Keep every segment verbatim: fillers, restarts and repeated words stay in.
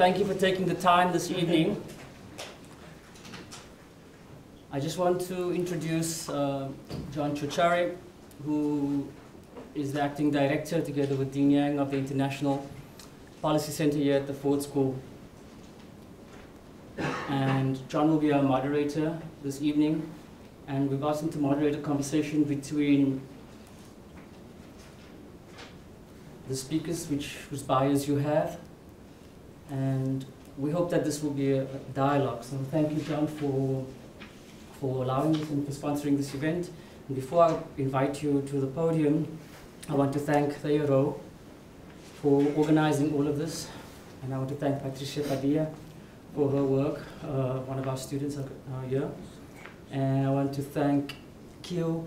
thank you for taking the time this evening. I just want to introduce uh, John Chochari, who is the acting director, together with Dean Yang, of the International Policy Center here at the Ford School. And John will be our moderator this evening. And we've asked him to moderate a conversation between the speakers, which, whose bios you have. And we hope that this will be a, a dialogue. So thank you, John, for, for allowing us and for sponsoring this event. And before I invite you to the podium, I want to thank Theo Ro for organizing all of this. And I want to thank Patricia Padilla for her work, uh, one of our students uh, here. And I want to thank Kyo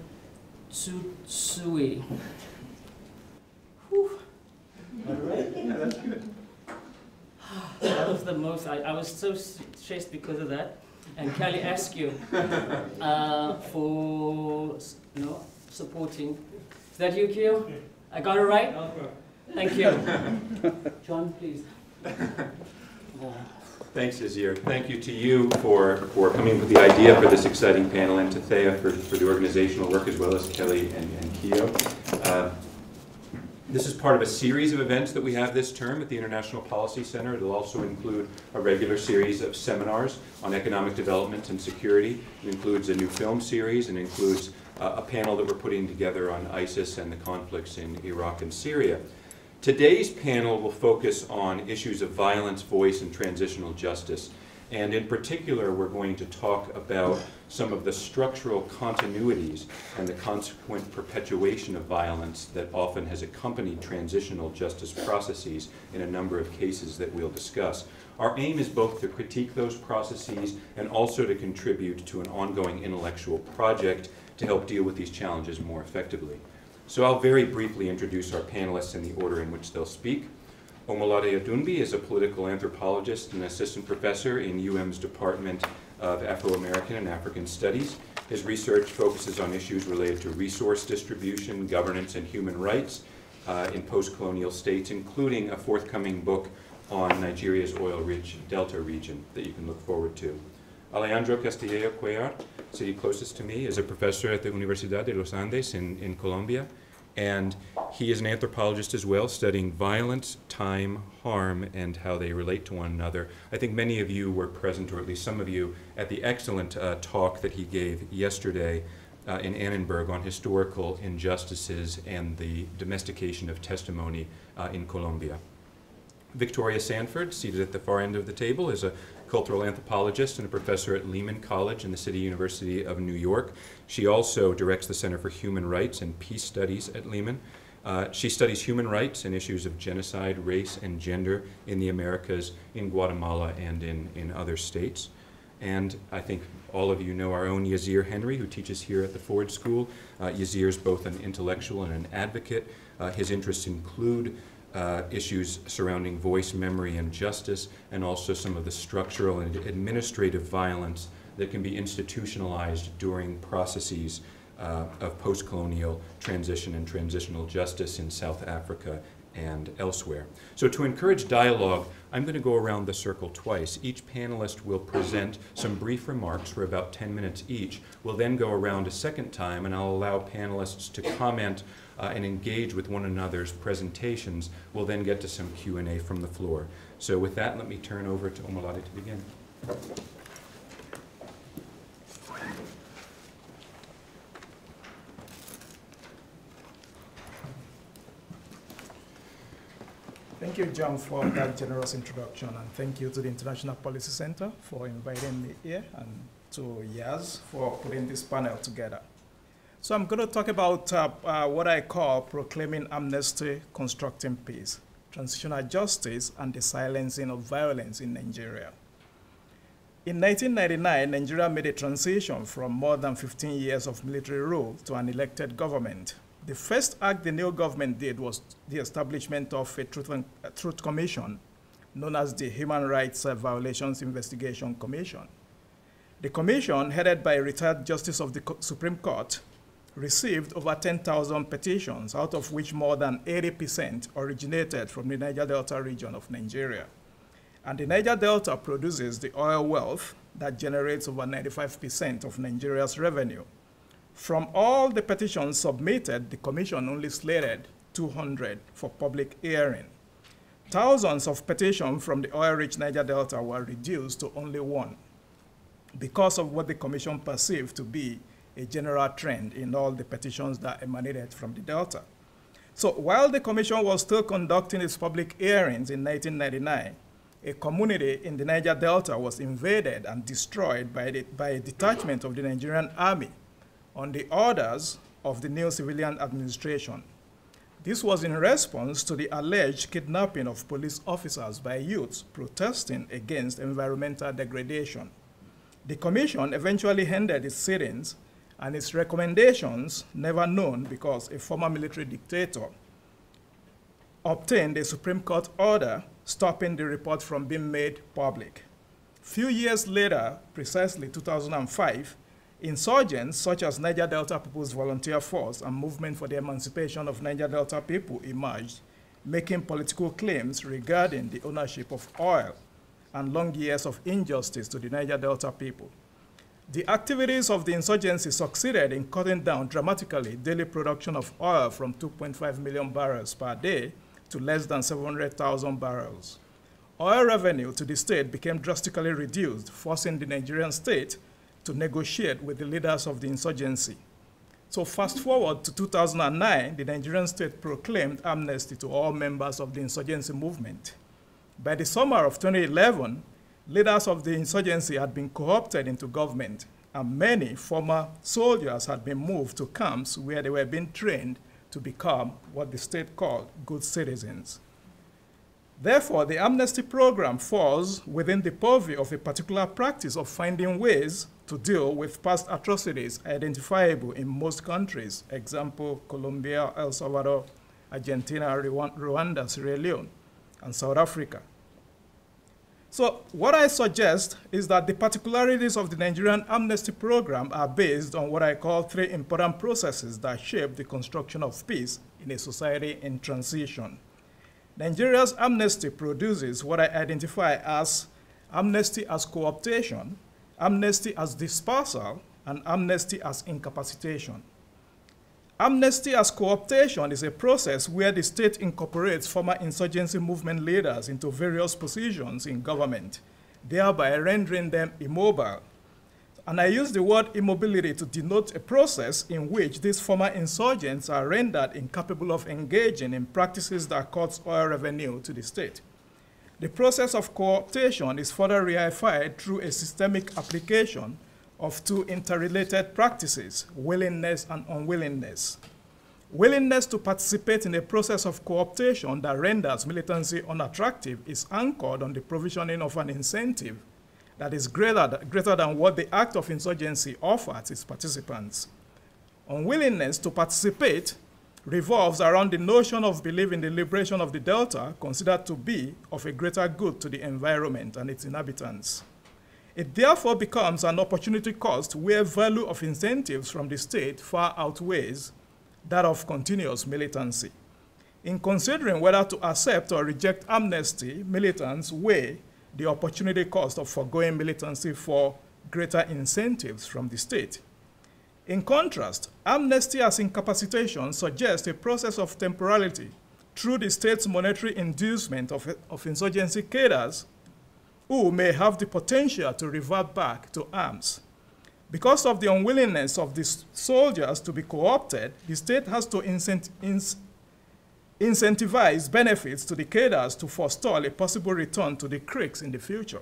Tsutsui. Whew. All right. Yeah, that's good. That was the most, I, I was so stressed because of that. And Kelly, ask you uh, for you know, supporting. Is that you, Keogh? Yeah. I got it right? Okay. Thank you. John, please. Uh. Thanks, Yazir. Thank you to you for, for coming with the idea for this exciting panel, and to Thea for, for the organizational work, as well as Kelly and, and Keogh. Uh, This is part of a series of events that we have this term at the International Policy Center. It'll also include a regular series of seminars on economic development and security. It includes a new film series, and includes uh, a panel that we're putting together on ISIS and the conflicts in Iraq and Syria. Today's panel will focus on issues of violence, voice, and transitional justice. And in particular, we're going to talk about some of the structural continuities and the consequent perpetuation of violence that often has accompanied transitional justice processes in a number of cases that we'll discuss. Our aim is both to critique those processes and also to contribute to an ongoing intellectual project to help deal with these challenges more effectively. So I'll very briefly introduce our panelists in the order in which they'll speak. Omolade Adunbi is a political anthropologist and assistant professor in U M's Department of Afro-American and African Studies. His research focuses on issues related to resource distribution, governance, and human rights uh, in post-colonial states, including a forthcoming book on Nigeria's oil-rich Delta region that you can look forward to. Alejandro Castillejo Cuellar, city closest to me, is a professor at the Universidad de los Andes in, in Colombia. And he is an anthropologist as well, studying violence, time, harm, and how they relate to one another. I think many of you were present, or at least some of you, at the excellent uh, talk that he gave yesterday uh, in Annenberg on historical injustices and the domestication of testimony uh, in Colombia. Victoria Sanford, seated at the far end of the table, is a cultural anthropologist and a professor at Lehman College in the City University of New York. She also directs the Center for Human Rights and Peace Studies at Lehman. Uh, she studies human rights and issues of genocide, race, and gender in the Americas, in Guatemala, and in, in other states. And I think all of you know our own Yazir Henry, who teaches here at the Ford School. Uh, Yazir is both an intellectual and an advocate. Uh, his interests include Uh, issues surrounding voice, memory, and justice, and also some of the structural and administrative violence that can be institutionalized during processes uh, of post-colonial transition and transitional justice in South Africa and elsewhere. So to encourage dialogue, I'm going to go around the circle twice. Each panelist will present some brief remarks for about ten minutes each. We'll then go around a second time, and I'll allow panelists to comment uh, and engage with one another's presentations. We'll then get to some Q and A from the floor. So with that, let me turn over to Omolade to begin. Thank you, John, for that generous introduction, and thank you to the International Policy Center for inviting me here, and to Yaz for putting this panel together. So I'm going to talk about uh, uh, what I call proclaiming amnesty, constructing peace, transitional justice, and the silencing of violence in Nigeria. In nineteen ninety-nine, Nigeria made a transition from more than fifteen years of military rule to an elected government. The first act the new government did was the establishment of a Truth, and, a Truth Commission, known as the Human Rights Violations Investigation Commission. The commission, headed by a retired justice of the Co- Supreme Court, received over ten thousand petitions, out of which more than eighty percent originated from the Niger Delta region of Nigeria. And the Niger Delta produces the oil wealth that generates over ninety-five percent of Nigeria's revenue. From all the petitions submitted, the Commission only slated two hundred for public hearing. Thousands of petitions from the oil-rich Niger Delta were reduced to only one because of what the Commission perceived to be a general trend in all the petitions that emanated from the Delta. So while the Commission was still conducting its public hearings in nineteen ninety-nine, a community in the Niger Delta was invaded and destroyed by, the, by a detachment of the Nigerian army on the orders of the new civilian administration. This was in response to the alleged kidnapping of police officers by youths protesting against environmental degradation. The Commission eventually ended its sittings and its recommendations never known because a former military dictator obtained a Supreme Court order stopping the report from being made public. Few years later, precisely two thousand five, insurgents such as Niger Delta People's Volunteer Force and Movement for the Emancipation of Niger Delta People emerged, making political claims regarding the ownership of oil and long years of injustice to the Niger Delta people. The activities of the insurgency succeeded in cutting down dramatically daily production of oil from two point five million barrels per day to less than seven hundred thousand barrels. Oil revenue to the state became drastically reduced, forcing the Nigerian state to negotiate with the leaders of the insurgency. So fast forward to two thousand nine, the Nigerian state proclaimed amnesty to all members of the insurgency movement. By the summer of twenty eleven, leaders of the insurgency had been co-opted into government, and many former soldiers had been moved to camps where they were being trained to become what the state called good citizens. Therefore, the amnesty program falls within the purview of a particular practice of finding ways to deal with past atrocities identifiable in most countries, example, Colombia, El Salvador, Argentina, Rwanda, Sierra Leone, and South Africa. So what I suggest is that the particularities of the Nigerian amnesty program are based on what I call three important processes that shape the construction of peace in a society in transition. Nigeria's amnesty produces what I identify as amnesty as co-optation, amnesty as dispersal, and amnesty as incapacitation. Amnesty as co-optation is a process where the state incorporates former insurgency movement leaders into various positions in government, thereby rendering them immobile. And I use the word immobility to denote a process in which these former insurgents are rendered incapable of engaging in practices that cuts oil revenue to the state. The process of co-optation is further reified through a systemic application of two interrelated practices, willingness and unwillingness. Willingness to participate in a process of co-optation that renders militancy unattractive is anchored on the provisioning of an incentive that is greater, th- greater than what the act of insurgency offers its participants. Unwillingness to participate revolves around the notion of believing the liberation of the Delta considered to be of a greater good to the environment and its inhabitants. It therefore becomes an opportunity cost where value of incentives from the state far outweighs that of continuous militancy. In considering whether to accept or reject amnesty, militants weigh the opportunity cost of forgoing militancy for greater incentives from the state. In contrast, amnesty as incapacitation suggests a process of temporality through the state's monetary inducement of, of insurgency cadres who may have the potential to revert back to arms. Because of the unwillingness of these soldiers to be co-opted, the state has to incent inc incentivize benefits to the cadres to forestall a possible return to the creeks in the future.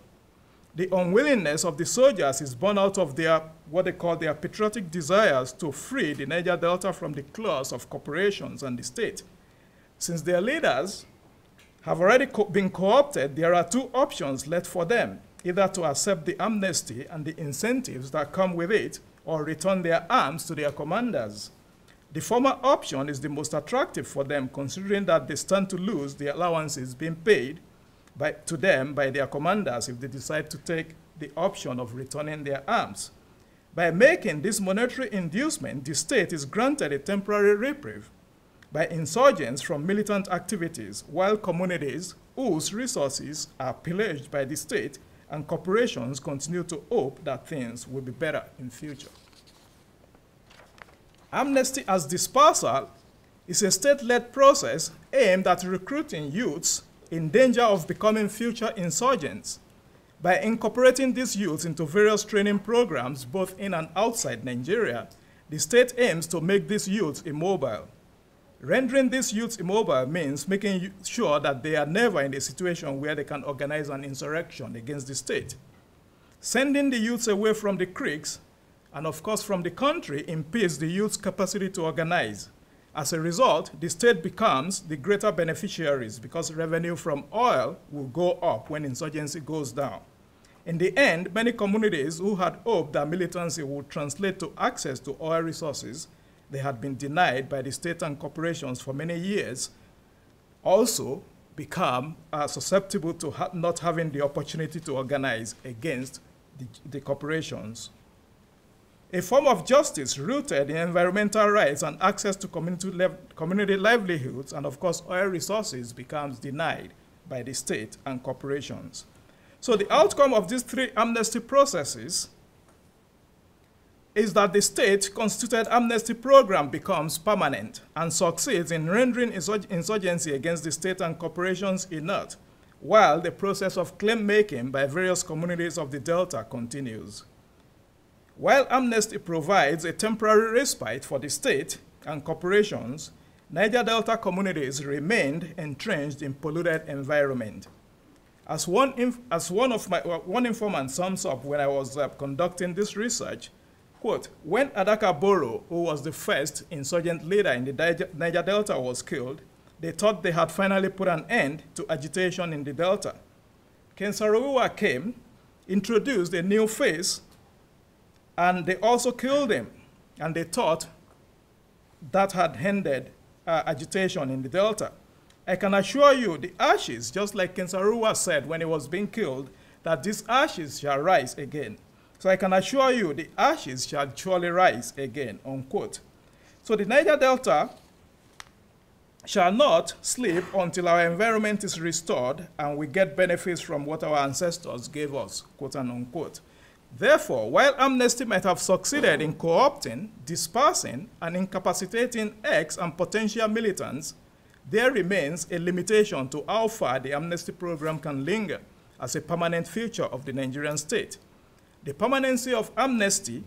The unwillingness of the soldiers is born out of their, what they call their patriotic desires to free the Niger Delta from the claws of corporations and the state. Since their leaders have already co been co-opted, there are two options left for them, either to accept the amnesty and the incentives that come with it, or return their arms to their commanders. The former option is the most attractive for them, considering that they stand to lose the allowances being paid by, to them by their commanders if they decide to take the option of returning their arms. By making this monetary inducement, the state is granted a temporary reprieve by insurgents from militant activities, while communities whose resources are pillaged by the state and corporations continue to hope that things will be better in future. Amnesty as dispersal is a state-led process aimed at recruiting youths in danger of becoming future insurgents by incorporating these youths into various training programs both in and outside Nigeria. The state aims to make these youths immobile. Rendering these youths immobile means making sure that they are never in a situation where they can organize an insurrection against the state. Sending the youths away from the creeks and of course from the country impedes the youth's capacity to organize. As a result, the state becomes the greater beneficiaries because revenue from oil will go up when insurgency goes down. In the end, many communities who had hoped that militancy would translate to access to oil resources they had been denied by the state and corporations for many years, also become uh, susceptible to ha not having the opportunity to organize against the, the corporations. A form of justice rooted in environmental rights and access to community, community livelihoods and of course oil resources becomes denied by the state and corporations. So the outcome of these three amnesty processes is that the state-constituted amnesty program becomes permanent and succeeds in rendering insurgency against the state and corporations inert, while the process of claim-making by various communities of the Delta continues. While amnesty provides a temporary respite for the state and corporations, Niger Delta communities remained entrenched in polluted environment. As one, inf as one of my one informant sums up when I was uh, conducting this research, quote, when Adaka Boro, who was the first insurgent leader in the Niger Delta, was killed, they thought they had finally put an end to agitation in the Delta. Ken Saro-Wiwa came, introduced a new face, and they also killed him. And they thought that had ended uh, agitation in the Delta. I can assure you the ashes, just like Ken Saro-Wiwa said when he was being killed, that these ashes shall rise again. So I can assure you the ashes shall surely rise again, unquote. So the Niger Delta shall not sleep until our environment is restored and we get benefits from what our ancestors gave us, quote and unquote. Therefore, while amnesty might have succeeded in co-opting, dispersing, and incapacitating ex and potential militants, there remains a limitation to how far the amnesty program can linger as a permanent feature of the Nigerian state. The permanency of amnesty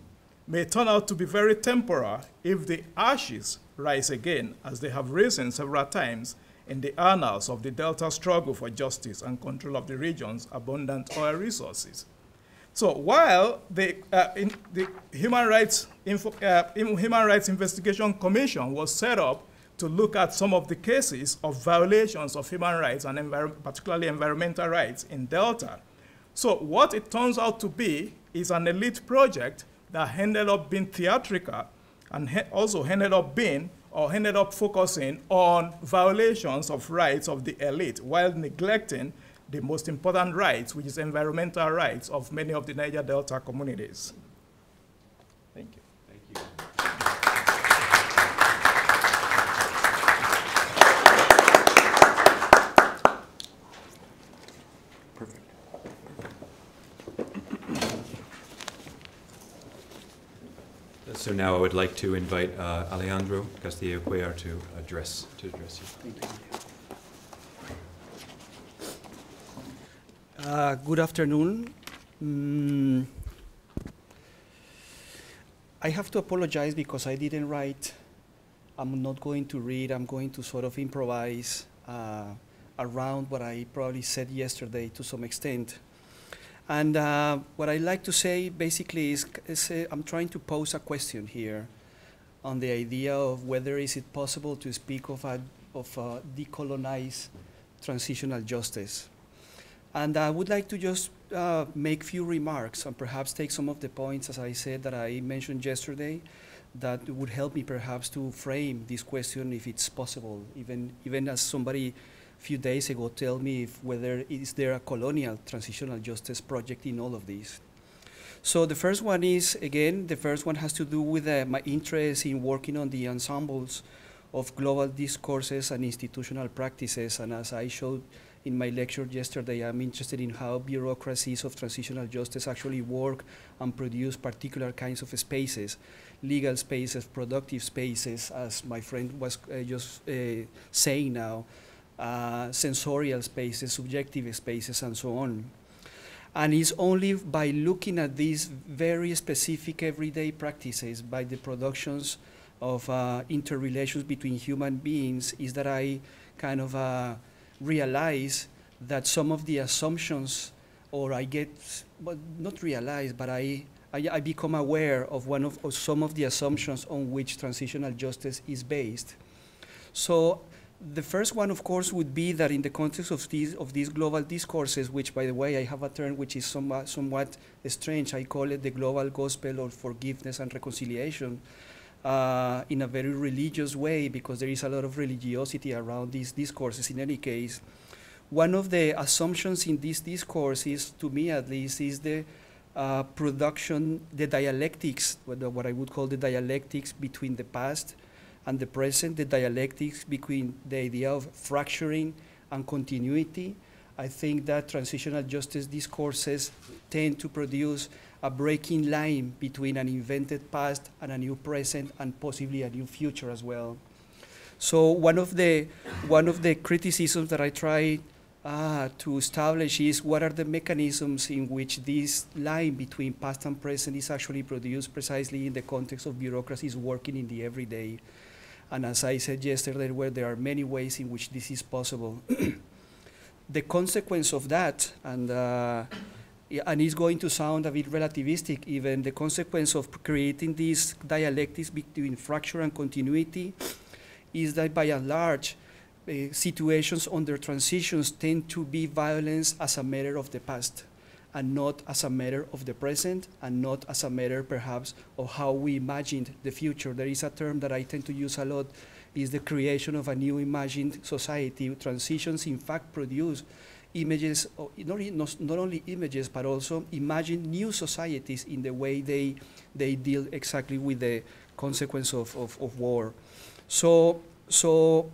may turn out to be very temporary if the ashes rise again, as they have risen several times in the annals of the Delta struggle for justice and control of the region's abundant oil resources. So while the, uh, in the Human Rights, Info, uh, Human Rights Investigation Commission was set up to look at some of the cases of violations of human rights and envir- particularly environmental rights in Delta, so what it turns out to be is an elite project that ended up being theatrical and also ended up being or ended up focusing on violations of rights of the elite while neglecting the most important rights, which is environmental rights of many of the Niger Delta communities. Thank you. Thank you. So now I would like to invite uh, Alejandro Castillejo Cuellar to address, to address you. Uh, good afternoon. Mm. I have to apologize because I didn't write. I'm not going to read. I'm going to sort of improvise uh, around what I probably said yesterday to some extent. And uh, what I like to say basically is, is uh, I'm trying to pose a question here on the idea of whether is it possible to speak of a, of a decolonized transitional justice. And I would like to just uh, make few remarks and perhaps take some of the points, as I said, that I mentioned yesterday that would help me perhaps to frame this question if it's possible, even, even as somebody few days ago tell me if whether is there a colonial transitional justice project in all of these. So the first one is, again, the first one has to do with uh, my interest in working on the ensembles of global discourses and institutional practices. And as I showed in my lecture yesterday, I'm interested in how bureaucracies of transitional justice actually work and produce particular kinds of spaces, legal spaces, productive spaces, as my friend was uh, just uh, saying now, uh, sensorial spaces, subjective spaces, and so on. And it's only by looking at these very specific everyday practices, by the productions of uh, interrelations between human beings, is that I kind of uh, realize that some of the assumptions, or I get, but not realize, but I, I, I become aware of one of, of some of the assumptions on which transitional justice is based. So, the first one, of course, would be that in the context of these, of these global discourses, which, by the way, I have a term which is somewhat, somewhat strange. I call it the global gospel of forgiveness and reconciliation uh, in a very religious way, because there is a lot of religiosity around these discourses. In any case, one of the assumptions in these discourses, to me at least, is the uh, production, the dialectics, what I would call the dialectics between the past and the present, the dialectics between the idea of fracturing and continuity. I think that transitional justice discourses tend to produce a breaking line between an invented past and a new present, and possibly a new future as well. So one of the, one of the criticisms that I try uh, to establish is what are the mechanisms in which this line between past and present is actually produced precisely in the context of bureaucracies working in the everyday. And as I said yesterday, where there are many ways in which this is possible. The consequence of that, and, uh, and it's going to sound a bit relativistic even, the consequence of creating these dialectics between fracture and continuity is that by and large, uh, situations under transitions tend to be violence as a matter of the past, and not as a matter of the present, and not as a matter, perhaps, of how we imagined the future. There is a term that I tend to use a lot, is the creation of a new imagined society. Transitions, in fact, produce images, not, not only images, but also imagine new societies in the way they, they deal exactly with the consequence of, of, of war. So, so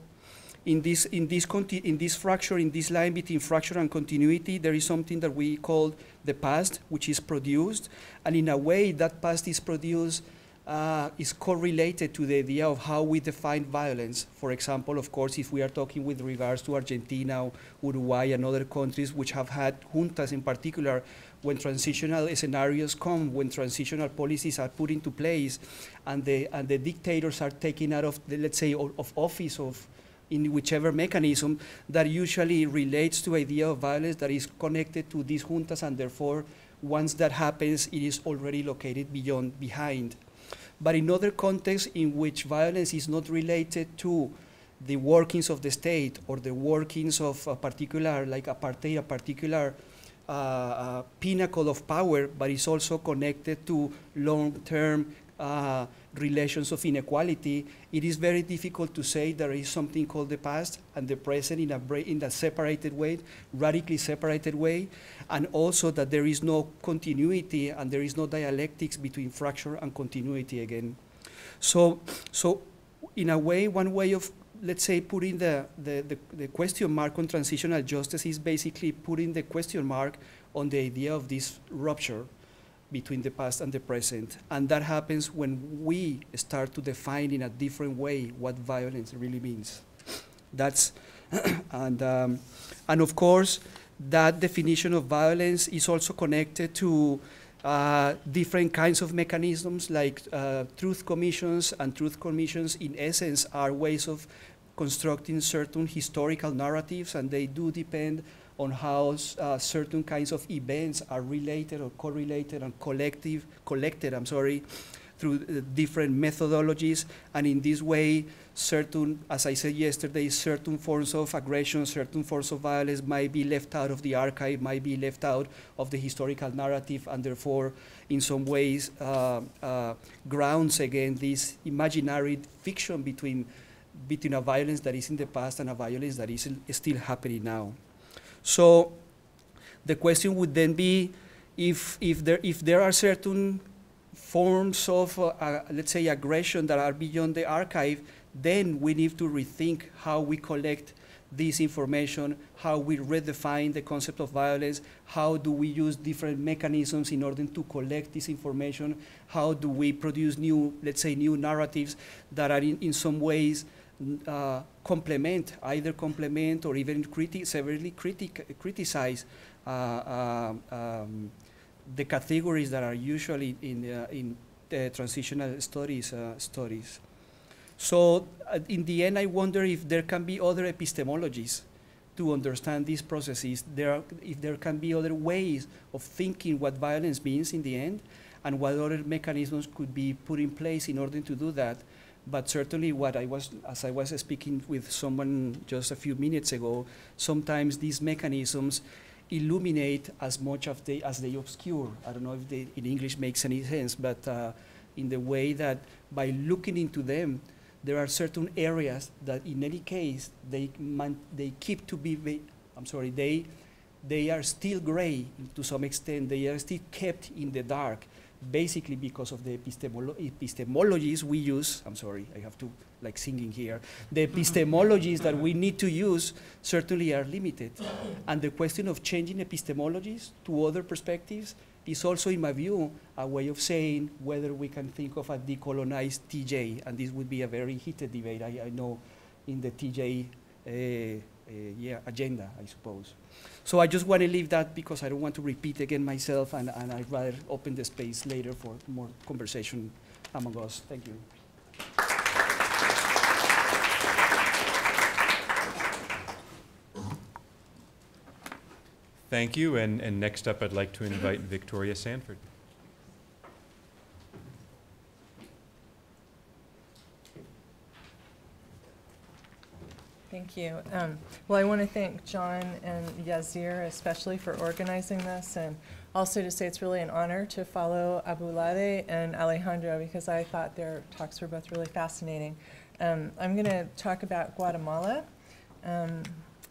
In this, in, this in this fracture, in this line between fracture and continuity, there is something that we call the past, which is produced. And in a way, that past is produced, uh, is correlated to the idea of how we define violence. For example, of course, if we are talking with regards to Argentina, Uruguay, and other countries which have had juntas in particular, when transitional scenarios come, when transitional policies are put into place, and the, and the dictators are taken out of, the, let's say, of, of office, of in whichever mechanism, that usually relates to idea of violence that is connected to these juntas, and therefore, once that happens, it is already located beyond, behind. But in other contexts in which violence is not related to the workings of the state or the workings of a particular, like apartheid, a particular uh, uh, pinnacle of power, but is also connected to long-term Uh, relations of inequality, it is very difficult to say there is something called the past and the present in a, in a separated way, radically separated way, and also that there is no continuity and there is no dialectics between fracture and continuity again. So, so in a way, one way of, let's say, putting the, the, the, the question mark on transitional justice is basically putting the question mark on the idea of this rupture between the past and the present. And that happens when we start to define in a different way what violence really means. That's, and, um, and of course, that definition of violence is also connected to uh, different kinds of mechanisms like uh, truth commissions, and truth commissions in essence are ways of constructing certain historical narratives, and they do depend on how uh, certain kinds of events are related or correlated and collective, collected, I'm sorry, through uh, different methodologies. And in this way, certain, as I said yesterday, certain forms of aggression, certain forms of violence might be left out of the archive, might be left out of the historical narrative, and therefore, in some ways, uh, uh, grounds again this imaginary fiction between, between a violence that is in the past and a violence that is still happening now. So the question would then be if, if, there, if there are certain forms of, uh, uh, let's say, aggression that are beyond the archive, then we need to rethink how we collect this information, how we redefine the concept of violence, how do we use different mechanisms in order to collect this information, how do we produce new, let's say, new narratives that are in, in some ways uh, complement, either complement or even criti severely critic criticize uh, uh, um, the categories that are usually in, uh, in the transitional studies. Uh, studies. So uh, in the end, I wonder if there can be other epistemologies to understand these processes, there are, if there can be other ways of thinking what violence means in the end, and what other mechanisms could be put in place in order to do that. But certainly what I was, as I was speaking with someone just a few minutes ago, sometimes these mechanisms illuminate as much of they, as they obscure. I don't know if they, in English makes any sense, but uh, in the way that by looking into them, there are certain areas that, in any case, they man they keep to be. I'm sorry, they they are still gray to some extent. They are still kept in the dark, basically because of the epistemolo epistemologies we use. I'm sorry, I have to like singing here. The epistemologies that we need to use certainly are limited, and the question of changing epistemologies to other perspectives is also, in my view, a way of saying whether we can think of a decolonized T J, and this would be a very heated debate, I, I know, in the T J uh, uh, yeah, agenda, I suppose. So I just want to leave that because I don't want to repeat again myself, and, and I'd rather open the space later for more conversation among us. Thank you. Thank you, and, and next up I'd like to invite Victoria Sanford. Thank you. Um, well, I want to thank John and Yazir especially for organizing this, and also to say it's really an honor to follow Omolade and Alejandro because I thought their talks were both really fascinating. Um, I'm going to talk about Guatemala. Um,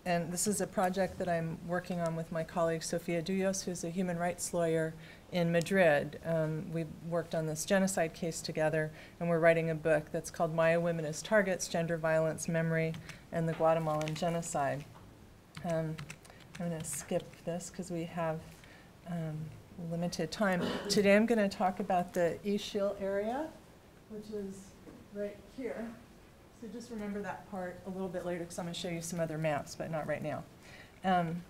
And this is a project that I'm working on with my colleague, Sofia Duyos, who's a human rights lawyer in Madrid. Um, we've worked on this genocide case together, and we're writing a book that's called Maya Women as Targets, Gender Violence, Memory, and the Guatemalan Genocide. Um, I'm going to skip this because we have um, limited time. Today I'm going to talk about the Ixil area, which is right here. So just remember that part a little bit later because I'm going to show you some other maps, but not right now. Um,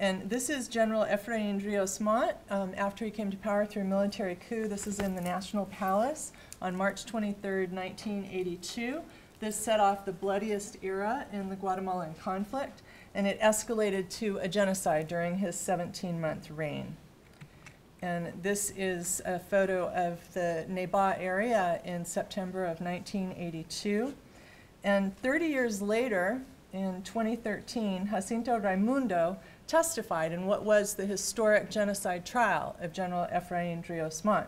and this is General Efrain Rios Montt. Um, after he came to power through a military coup, this is in the National Palace on March twenty-third, nineteen eighty-two. This set off the bloodiest era in the Guatemalan conflict, and it escalated to a genocide during his seventeen month reign. And this is a photo of the Nebaj area in September of nineteen eighty-two. And thirty years later, in twenty thirteen, Jacinto Raimundo testified in what was the historic genocide trial of General Efrain Rios Montt.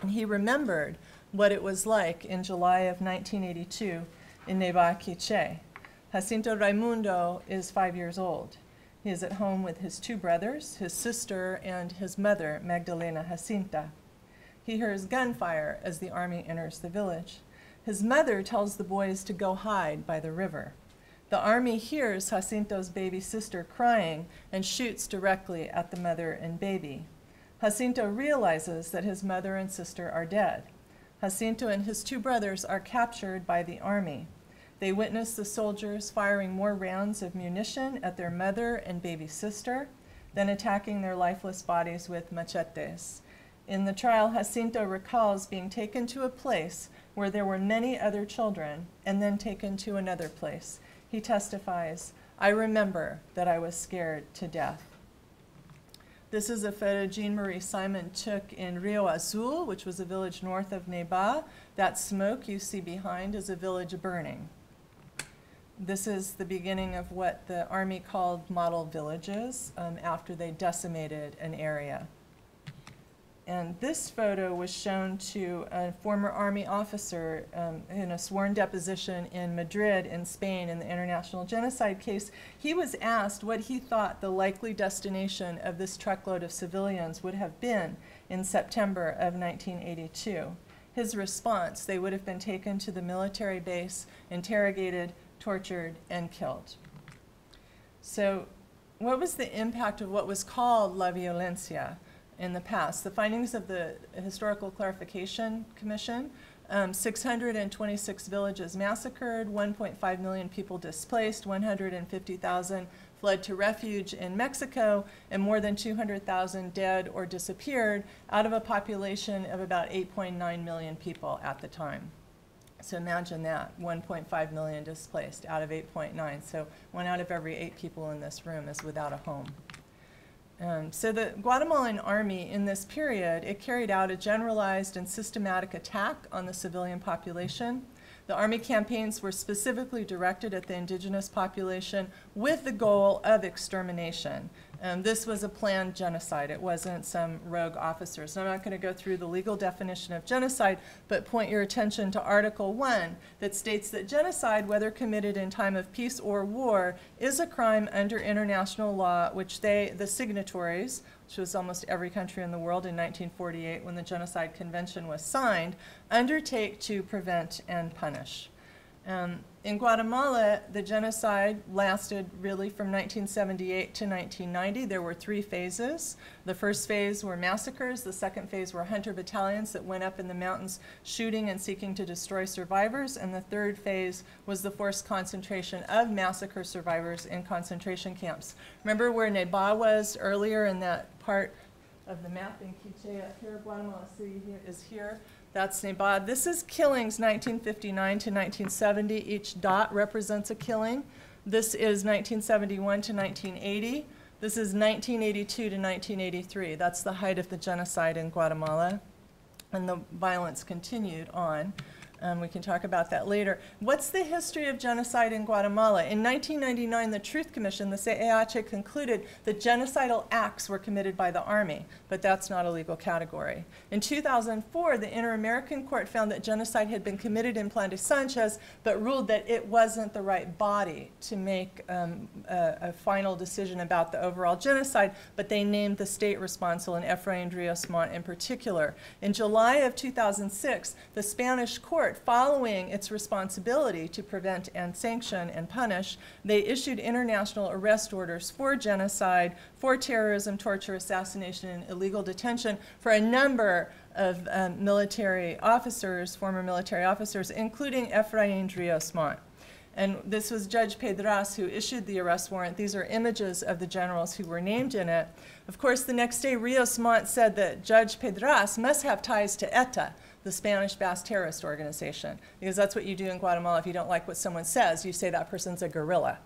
And he remembered what it was like in July of nineteen eighty-two in Nebaj, Quiche. Jacinto Raimundo is five years old. He is at home with his two brothers, his sister, and his mother, Magdalena Jacinta. He hears gunfire as the army enters the village. His mother tells the boys to go hide by the river. The army hears Jacinto's baby sister crying and shoots directly at the mother and baby. Jacinto realizes that his mother and sister are dead. Jacinto and his two brothers are captured by the army. They witness the soldiers firing more rounds of munition at their mother and baby sister, then attacking their lifeless bodies with machetes. In the trial, Jacinto recalls being taken to a place where there were many other children and then taken to another place. He testifies, "I remember that I was scared to death." This is a photo Jean-Marie Simon took in Rio Azul, which was a village north of Nebaj. That smoke you see behind is a village burning. This is the beginning of what the army called model villages um, after they decimated an area. And this photo was shown to a former army officer um, in a sworn deposition in Madrid in Spain in the international genocide case. He was asked what he thought the likely destination of this truckload of civilians would have been in September of nineteen eighty-two. his response, they would have been taken to the military base, interrogated, tortured, and killed. So what was the impact of what was called la violencia in the past? The findings of the Historical Clarification Commission, um, six hundred twenty-six villages massacred, one point five million people displaced, one hundred fifty thousand fled to refuge in Mexico, and more than two hundred thousand dead or disappeared out of a population of about eight point nine million people at the time. So imagine that, one point five million displaced out of eight point nine. So one out of every eight people in this room is without a home. Um, so the Guatemalan army in this period, it carried out a generalized and systematic attack on the civilian population. The army campaigns were specifically directed at the indigenous population with the goal of extermination. Um, this was a planned genocide. It wasn't some rogue officers. And I'm not going to go through the legal definition of genocide, but point your attention to Article one that states that genocide, whether committed in time of peace or war, is a crime under international law, which they, the signatories, which was almost every country in the world in nineteen forty-eight when the Genocide Convention was signed, undertake to prevent and punish. Um, in Guatemala, the genocide lasted really from nineteen seventy-eight to nineteen ninety. There were three phases. The first phase were massacres. The second phase were hunter battalions that went up in the mountains shooting and seeking to destroy survivors. And the third phase was the forced concentration of massacre survivors in concentration camps. Remember where Nebaj was earlier in that part of the map in Quiché up here? Guatemala City here, is here. That's Nebaj. This is killings nineteen fifty-nine to nineteen seventy. Each dot represents a killing. This is nineteen seventy-one to nineteen eighty. This is nineteen eighty-two to nineteen eighty-three. That's the height of the genocide in Guatemala. And the violence continued on. Um, we can talk about that later. What's the history of genocide in Guatemala? In nineteen ninety-nine, the Truth Commission, the C E H, concluded that genocidal acts were committed by the army, but that's not a legal category. In two thousand four, the Inter-American Court found that genocide had been committed in Plan de Sanchez, but ruled that it wasn't the right body to make um, a, a final decision about the overall genocide, but they named the state responsible, and Efrain Rios Montt in particular. In July of two thousand six, the Spanish court, following its responsibility to prevent and sanction and punish, they issued international arrest orders for genocide, for terrorism, torture, assassination, and illegal detention for a number of um, military officers, former military officers, including Efrain Rios Montt. And this was Judge Pedraz who issued the arrest warrant. These are images of the generals who were named in it. Of course, the next day, Rios Montt said that Judge Pedraz must have ties to E T A, the Spanish-backed terrorist organization, because that's what you do in Guatemala. If you don't like what someone says, you say that person's a guerrilla.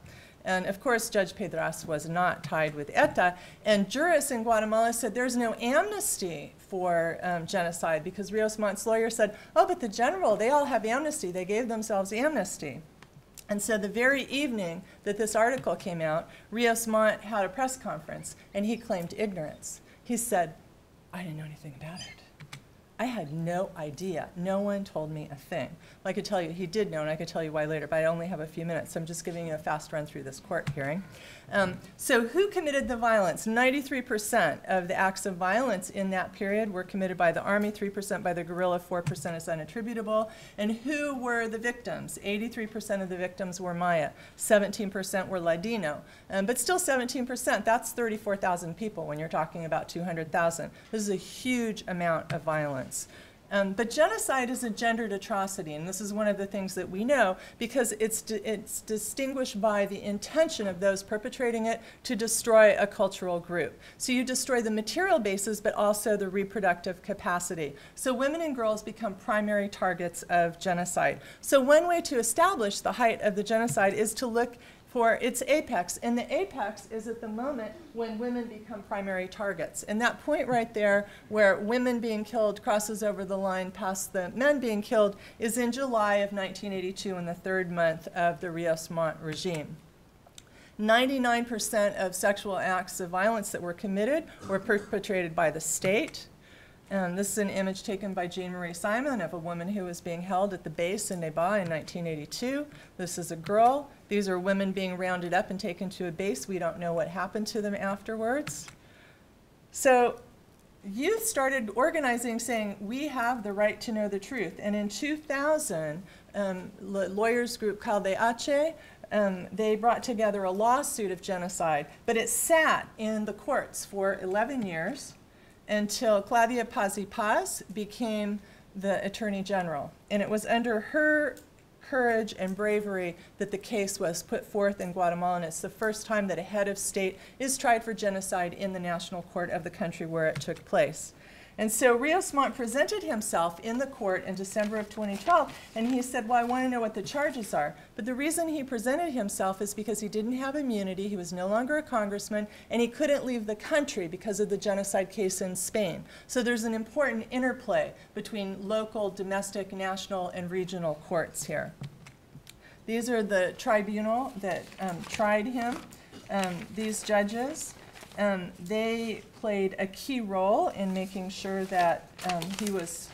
And of course, Judge Pedraz was not tied with E T A. And jurists in Guatemala said there's no amnesty for um, genocide, because Rios Montt's lawyer said, oh, but the general, they all have amnesty. They gave themselves amnesty. And so the very evening that this article came out, Rios Montt had a press conference, and he claimed ignorance. He said, I didn't know anything about it. I had no idea. No one told me a thing. Well, I could tell you he did know, and I could tell you why later, but I only have a few minutes, so I'm just giving you a fast run through this court hearing. Um, so who committed the violence? ninety-three percent of the acts of violence in that period were committed by the army, three percent by the guerrilla, four percent is unattributable. And who were the victims? eighty-three percent of the victims were Maya, seventeen percent were Ladino. Um, but still seventeen percent, that's thirty-four thousand people when you're talking about two hundred thousand. This is a huge amount of violence. Um, but genocide is a gendered atrocity, and this is one of the things that we know, because it's, di it's distinguished by the intention of those perpetrating it to destroy a cultural group. So you destroy the material basis, but also the reproductive capacity. So women and girls become primary targets of genocide. So one way to establish the height of the genocide is to look for its apex, and the apex is at the moment when women become primary targets. And that point right there where women being killed crosses over the line past the men being killed is in July of nineteen eighty-two, in the third month of the Rios Montt regime. ninety-nine percent of sexual acts of violence that were committed were perpetrated by the state. And this is an image taken by Jean-Marie Simon of a woman who was being held at the base in Nebaj in nineteen eighty-two. This is a girl. These are women being rounded up and taken to a base. We don't know what happened to them afterwards. So you started organizing saying, we have the right to know the truth. And in two thousand, um, lawyers group called the H, um, they brought together a lawsuit of genocide, but it sat in the courts for eleven years until Claudia Paz y Paz became the Attorney General. And it was under her courage and bravery that the case was put forth in Guatemala, and it's the first time that a head of state is tried for genocide in the national court of the country where it took place. And so Rios Montt presented himself in the court in December of twenty twelve, and he said, well, I want to know what the charges are. But the reason he presented himself is because he didn't have immunity, he was no longer a congressman, and he couldn't leave the country because of the genocide case in Spain. So there's an important interplay between local, domestic, national, and regional courts here. These are the tribunal that um, tried him, um, these judges. Um, they played a key role in making sure that um, he was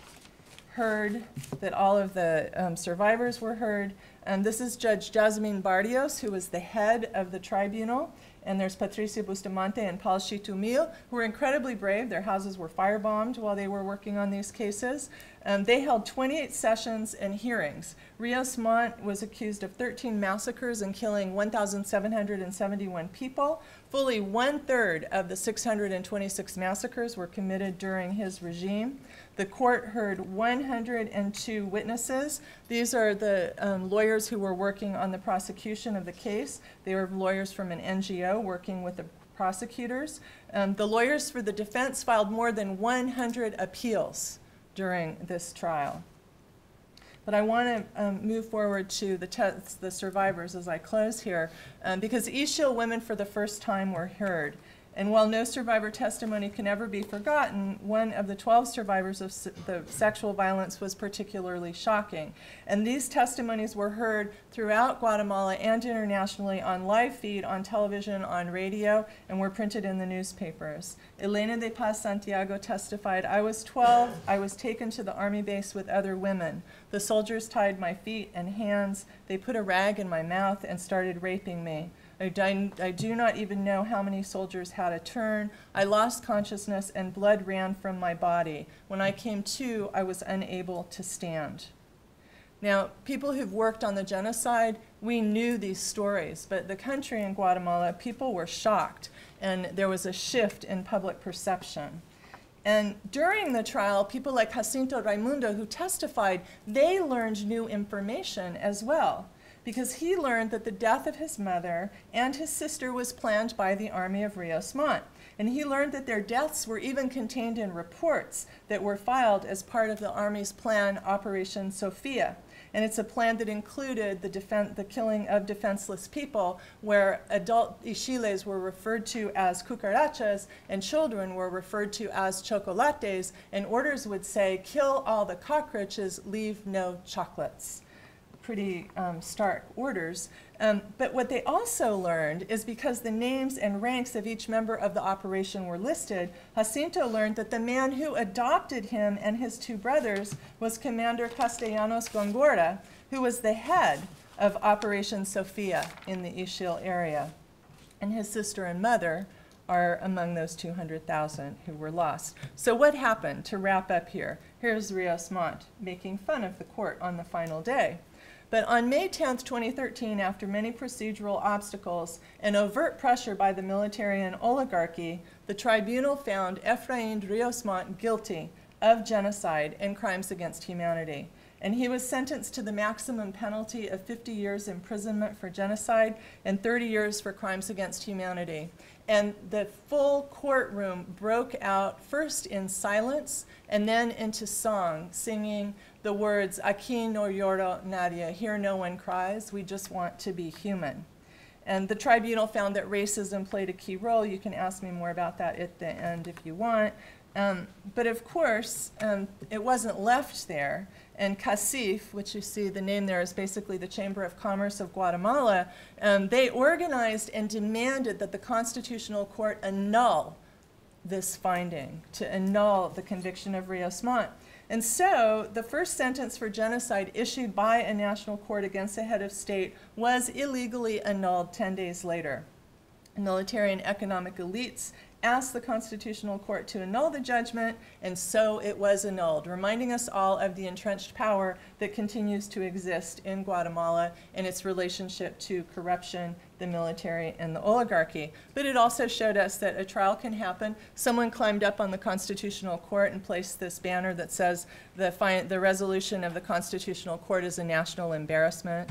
heard, that all of the um, survivors were heard. And this is Judge Jasmine Barrios, who was the head of the tribunal. And there's Patricio Bustamante and Paul Chitumil, who were incredibly brave. Their houses were firebombed while they were working on these cases. Um, they held twenty-eight sessions and hearings. Rios Montt was accused of thirteen massacres and killing one thousand seven hundred seventy-one people. Fully one-third of the six hundred twenty-six massacres were committed during his regime. The court heard one hundred two witnesses. These are the um, lawyers who were working on the prosecution of the case. They were lawyers from an N G O working with the prosecutors. Um, the lawyers for the defense filed more than one hundred appeals during this trial. But I want to um, move forward to the, the survivors as I close here, um, because Ixil women for the first time were heard. And while no survivor testimony can ever be forgotten, one of the twelve survivors of the sexual violence was particularly shocking. And these testimonies were heard throughout Guatemala and internationally on live feed, on television, on radio, and were printed in the newspapers. Elena de Paz Santiago testified, I was twelve, I was taken to the army base with other women. The soldiers tied my feet and hands, they put a rag in my mouth and started raping me. I do not even know how many soldiers had a turn. I lost consciousness and blood ran from my body. When I came to, I was unable to stand. Now, people who've worked on the genocide, we knew these stories, but the country in Guatemala, people were shocked, and there was a shift in public perception. And during the trial, people like Jacinto Raimundo, who testified, they learned new information as well, because he learned that the death of his mother and his sister was planned by the army of Rios Montt. And he learned that their deaths were even contained in reports that were filed as part of the army's plan, Operation Sophia. And it's a plan that included the, defen the killing of defenseless people, where adult Ixiles were referred to as cucarachas and children were referred to as chocolates, and orders would say, kill all the cockroaches, leave no chocolates. Pretty um, stark orders. Um, but what they also learned is, because the names and ranks of each member of the operation were listed, Jacinto learned that the man who adopted him and his two brothers was Commander Castellanos Gongora, who was the head of Operation Sophia in the Ixil area. And his sister and mother are among those two hundred thousand who were lost. So what happened? To wrap up here, here's Rios Montt making fun of the court on the final day. But on May tenth, twenty thirteen, after many procedural obstacles and overt pressure by the military and oligarchy, the tribunal found Efrain Rios Montt guilty of genocide and crimes against humanity. And he was sentenced to the maximum penalty of fifty years imprisonment for genocide and thirty years for crimes against humanity. And the full courtroom broke out, first in silence and then into song, singing the words, Aquí no lloro nadie, here no one cries, we just want to be human. And the tribunal found that racism played a key role. You can ask me more about that at the end if you want. Um, but of course, um, it wasn't left there. And CACIF, which you see the name there, is basically the Chamber of Commerce of Guatemala. Um, they organized and demanded that the Constitutional Court annul this finding, to annul the conviction of Rios Montt. And so the first sentence for genocide issued by a national court against a head of state was illegally annulled ten days later. military and economic elites asked the Constitutional Court to annul the judgment, and so it was annulled, reminding us all of the entrenched power that continues to exist in Guatemala and its relationship to corruption, the military, and the oligarchy. But it also showed us that a trial can happen. Someone climbed up on the Constitutional Court and placed this banner that says, the, fi the resolution of the Constitutional Court is a national embarrassment.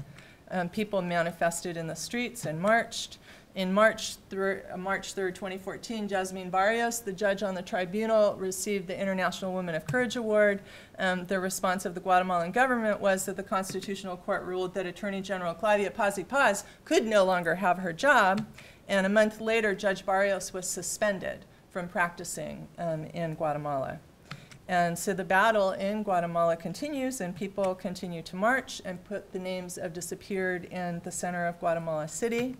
Um, people manifested in the streets and marched. In March through, uh, March third, twenty fourteen, Jasmine Barrios, the judge on the tribunal, received the International Women of Courage Award. Um, the response of the Guatemalan government was that the Constitutional Court ruled that Attorney General Claudia Paz y Paz could no longer have her job. And a month later, Judge Barrios was suspended from practicing um, in Guatemala. And so the battle in Guatemala continues, and people continue to march and put the names of disappeared in the center of Guatemala City,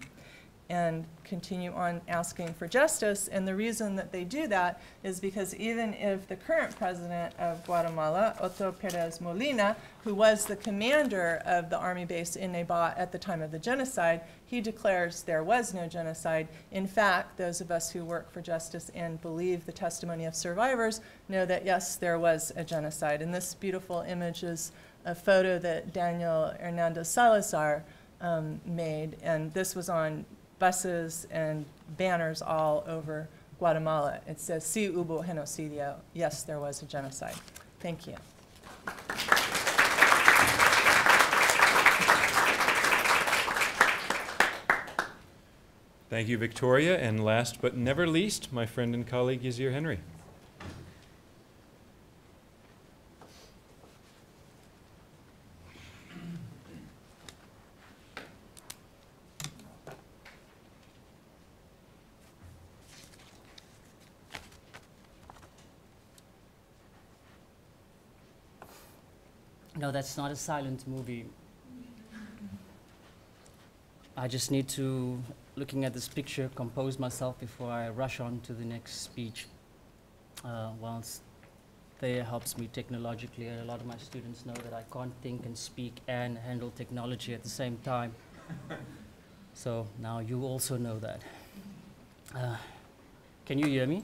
and continue on asking for justice. And the reason that they do that is because even if the current president of Guatemala, Otto Perez Molina, who was the commander of the army base in Nebaj at the time of the genocide, he declares there was no genocide. In fact, those of us who work for justice and believe the testimony of survivors know that, yes, there was a genocide. And this beautiful image is a photo that Daniel Hernandez Salazar um, made, and this was on buses and banners all over Guatemala. It says, "Si hubo genocidio." Yes, there was a genocide. Thank you. Thank you, Victoria. And last but never least, my friend and colleague, Yazir Henry. No, that's not a silent movie. I just need to, looking at this picture, compose myself before I rush on to the next speech. Uh, whilst Thea helps me technologically, a lot of my students know that I can't think and speak and handle technology at the same time. So now you also know that. Uh, can you hear me?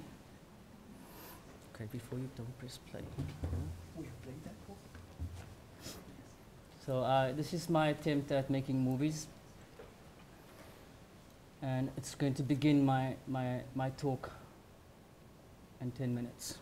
Okay, before you don't press play. We have played that. So uh, this is my attempt at making movies, and it's going to begin my, my, my talk in ten minutes.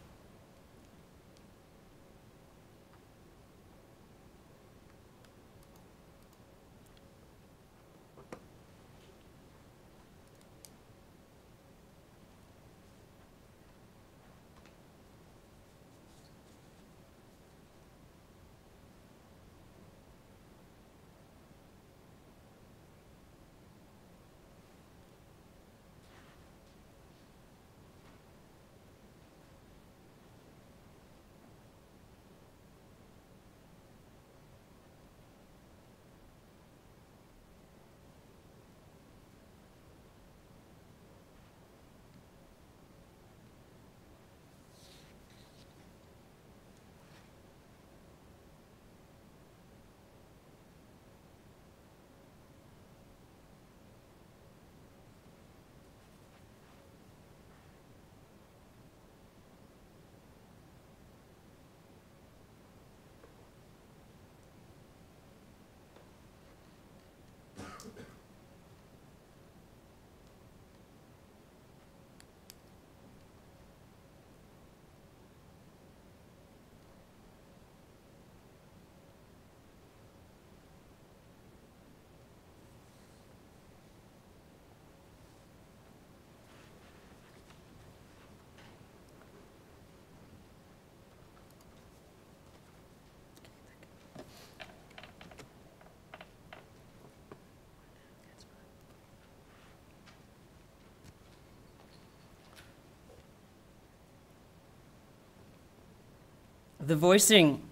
The voicing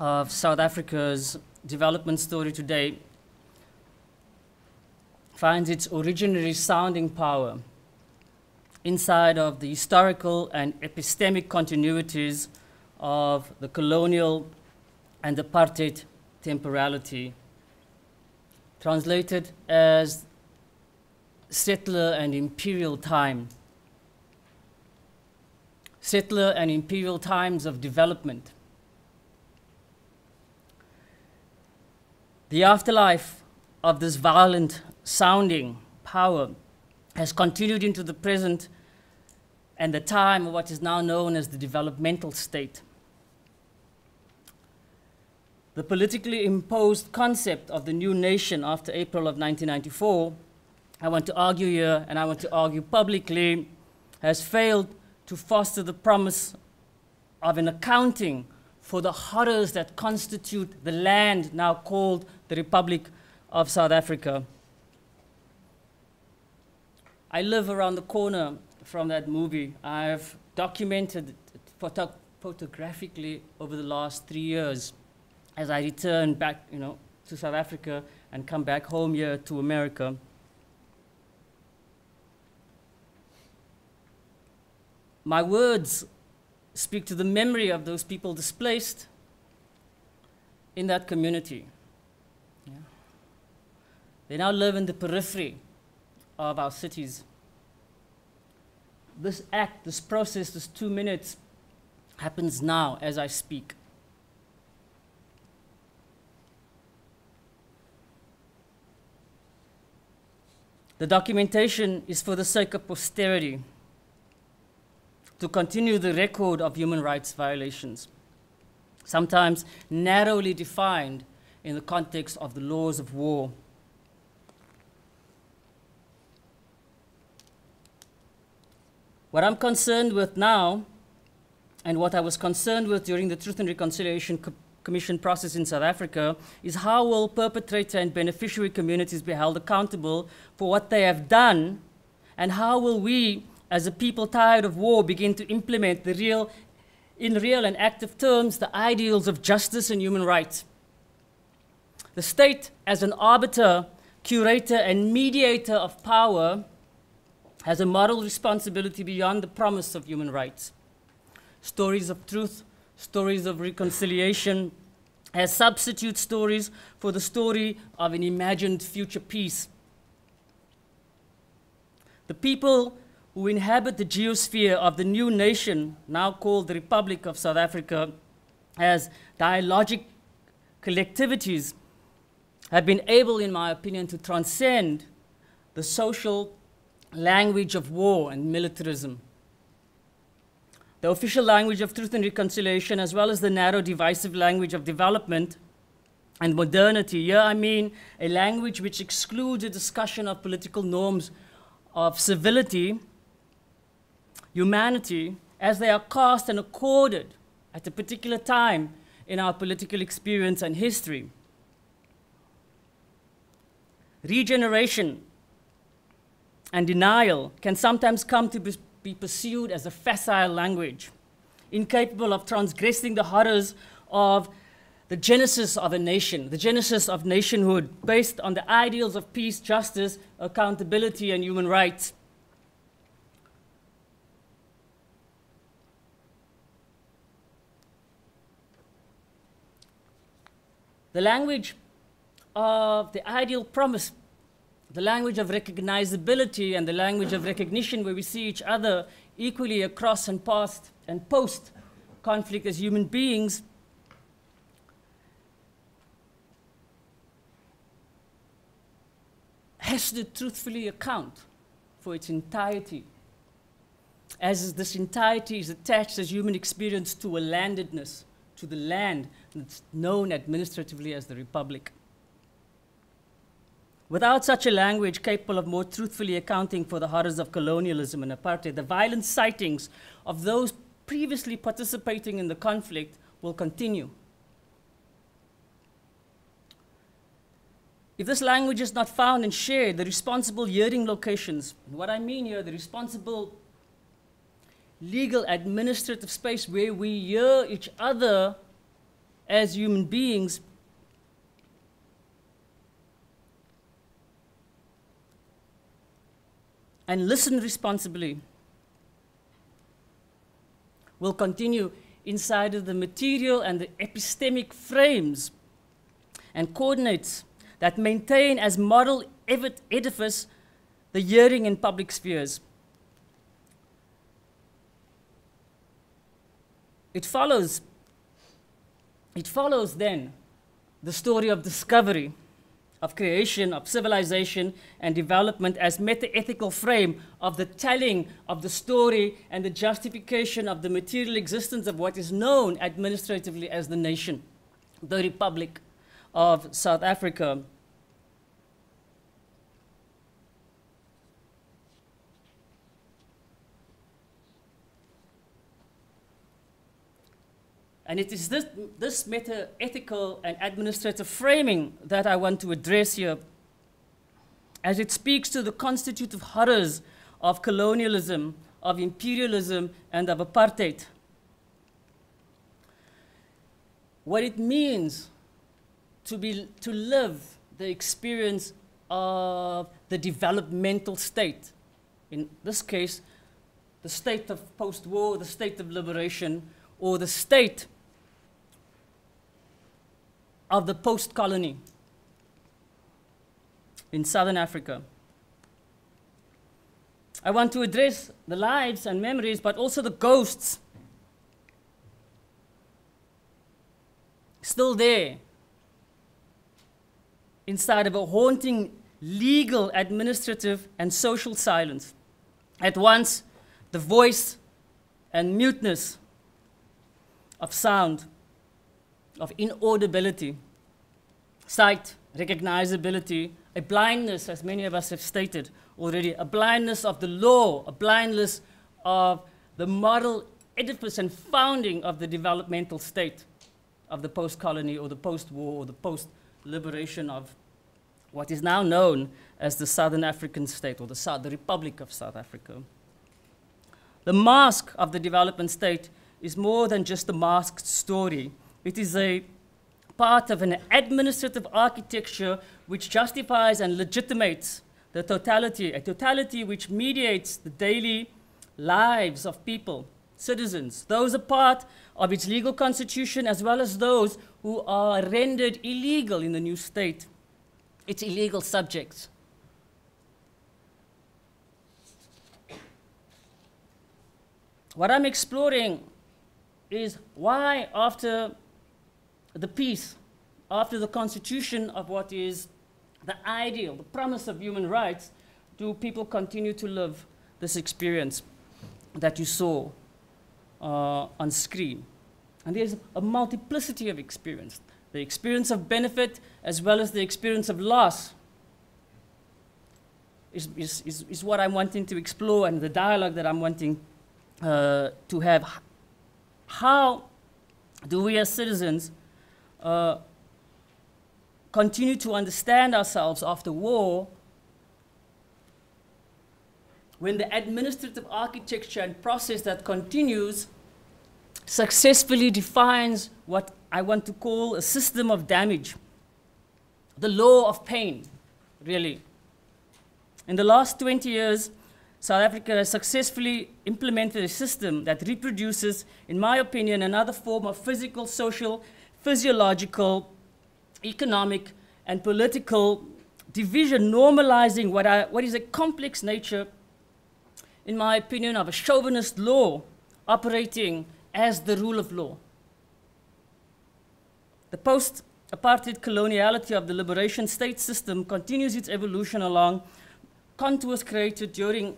of South Africa's development story today finds its originary sounding power inside of the historical and epistemic continuities of the colonial and apartheid temporality, translated as settler and imperial time, settler and imperial times of development. The afterlife of this violent sounding power has continued into the present and the time of what is now known as the developmental state. The politically imposed concept of the new nation after April of nineteen ninety-four, I want to argue here, and I want to argue publicly, has failed to foster the promise of an accounting for the horrors that constitute the land now called the Republic of South Africa. I live around the corner from that movie. I've documented it photo photographically over the last three years as I return back, you know, to South Africa and come back home here to America. My words speak to the memory of those people displaced in that community. Yeah. They now live in the periphery of our cities. This act, this process, this two minutes happens now as I speak. The documentation is for the sake of posterity, to continue the record of human rights violations, sometimes narrowly defined in the context of the laws of war. What I'm concerned with now, and what I was concerned with during the Truth and Reconciliation Co- Commission process in South Africa, is how will perpetrator and beneficiary communities be held accountable for what they have done, and how will we, as a people tired of war, begin to implement the real, in real and active terms, the ideals of justice and human rights. The state, as an arbiter, curator, and mediator of power, has a moral responsibility beyond the promise of human rights. Stories of truth, stories of reconciliation, as substitute stories for the story of an imagined future peace. The people who inhabit the geosphere of the new nation, now called the Republic of South Africa, as dialogic collectivities, have been able, in my opinion, to transcend the social language of war and militarism. The official language of truth and reconciliation, as well as the narrow divisive language of development and modernity, here I mean a language which excludes a discussion of political norms of civility, humanity, as they are cast and accorded at a particular time in our political experience and history. Regeneration and denial can sometimes come to be pursued as a facile language, incapable of transgressing the horrors of the genesis of a nation, the genesis of nationhood, based on the ideals of peace, justice, accountability, and human rights. The language of the ideal promise, the language of recognizability, and the language of recognition, where we see each other equally across and past and post conflict as human beings, has to truthfully account for its entirety, as this entirety is attached as human experience to a landedness, to the land that's known administratively as the Republic. Without such a language capable of more truthfully accounting for the horrors of colonialism and apartheid, the violent sightings of those previously participating in the conflict will continue. If this language is not found and shared, the responsible hearing locations, and what I mean here, the responsible legal administrative space where we hear each other as human beings, and listen responsibly, will continue inside of the material and the epistemic frames and coordinates that maintain as moral edifice the hearing in public spheres. It follows, it follows then the story of discovery, of creation, of civilization and development as meta-ethical frame of the telling of the story and the justification of the material existence of what is known administratively as the nation, the Republic of South Africa. And it is this, this meta-ethical and administrative framing that I want to address here, as it speaks to the constitutive horrors of colonialism, of imperialism, and of apartheid. What it means to, be, to live the experience of the developmental state, in this case, the state of post-war, the state of liberation, or the state of the post-colony in Southern Africa. I want to address the lives and memories, but also the ghosts still there inside of a haunting legal, administrative, and social silence. At once, the voice and muteness of sound, of inaudibility, sight, recognizability, a blindness, as many of us have stated already, a blindness of the law, a blindness of the moral edifice and founding of the developmental state of the post-colony or the post-war or the post-liberation of what is now known as the Southern African state or the, South, the Republic of South Africa. The mask of the development state is more than just a masked story. It is a part of an administrative architecture which justifies and legitimates the totality, a totality which mediates the daily lives of people, citizens, those a part of its legal constitution as well as those who are rendered illegal in the new state, its illegal subjects. What I'm exploring is why after the peace, after the constitution of what is the ideal, the promise of human rights, do people continue to live this experience that you saw uh, on screen? And there's a multiplicity of experience, the experience of benefit as well as the experience of loss is, is, is, is what I'm wanting to explore and the dialogue that I'm wanting uh, to have. How do we as citizens uh, continue to understand ourselves after war when the administrative architecture and process that continues successfully defines what I want to call a system of damage, the law of pain, really. In the last twenty years, South Africa has successfully implemented a system that reproduces, in my opinion, another form of physical, social, physiological, economic, and political division, normalizing what, I, what is a complex nature, in my opinion, of a chauvinist law operating as the rule of law. The post-apartheid coloniality of the liberation state system continues its evolution along contours created during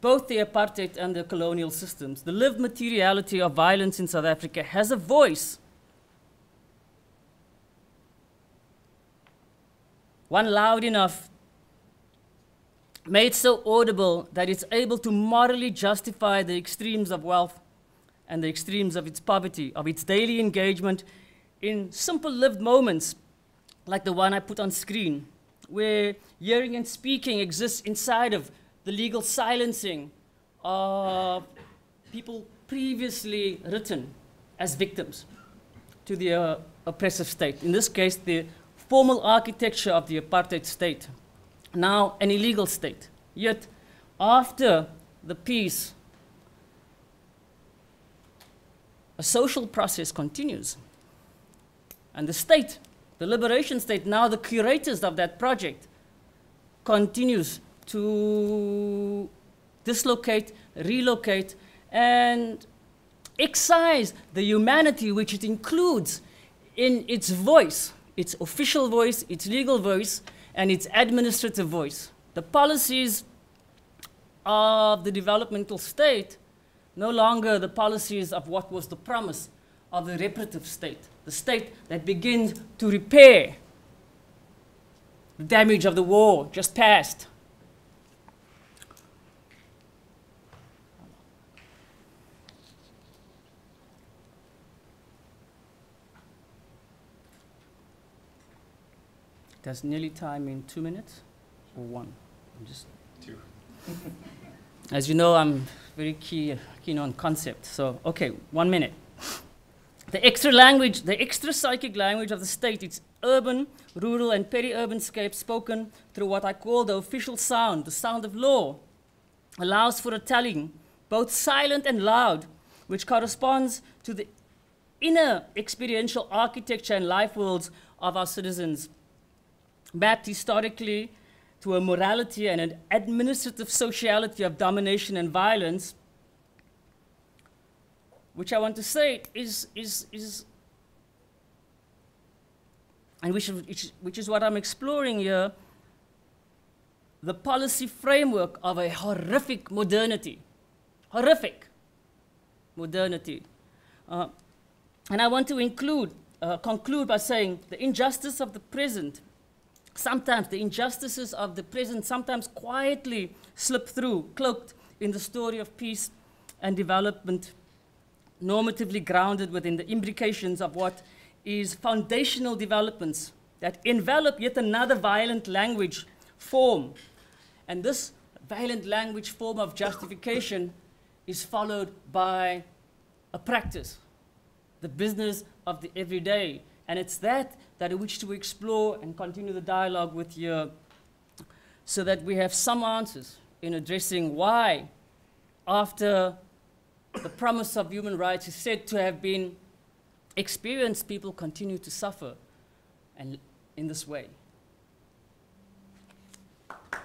both the apartheid and the colonial systems. The lived materiality of violence in South Africa has a voice. One loud enough, made so audible that it's able to morally justify the extremes of wealth and the extremes of its poverty, of its daily engagement in simple lived moments like the one I put on screen, where hearing and speaking exists inside of the legal silencing of people previously written as victims to the uh, oppressive state. In this case, the formal architecture of the apartheid state, now an illegal state. Yet, after the peace, a social process continues, and the state, the liberation state, now the curators of that project, continues to dislocate, relocate, and excise the humanity which it includes in its voice, its official voice, its legal voice, and its administrative voice. The policies of the developmental state, no longer the policies of what was the promise of the reparative state, the state that begins to repair the damage of the war just passed. Does nearly time in two minutes or one? I'm just two. As you know, I'm very key, keen on concept. So, okay, one minute. The extra language, the extra psychic language of the state, it's urban, rural, and peri-urban scape spoken through what I call the official sound, the sound of law, allows for a telling, both silent and loud, which corresponds to the inner experiential architecture and life worlds of our citizens, mapped historically to a morality and an administrative sociality of domination and violence, which I want to say is, is, is and which, which is what I'm exploring here, the policy framework of a horrific modernity, horrific modernity. Uh, and I want to include, uh, conclude by saying the injustice of the present Sometimes the injustices of the present sometimes quietly slip through, cloaked in the story of peace and development, normatively grounded within the imbrications of what is foundational developments that envelop yet another violent language form. And this violent language form of justification is followed by a practice, the business of the everyday. And it's that that I wish to explore and continue the dialogue with you so that we have some answers in addressing why, after the promise of human rights is said to have been experienced, people continue to suffer and in this way. So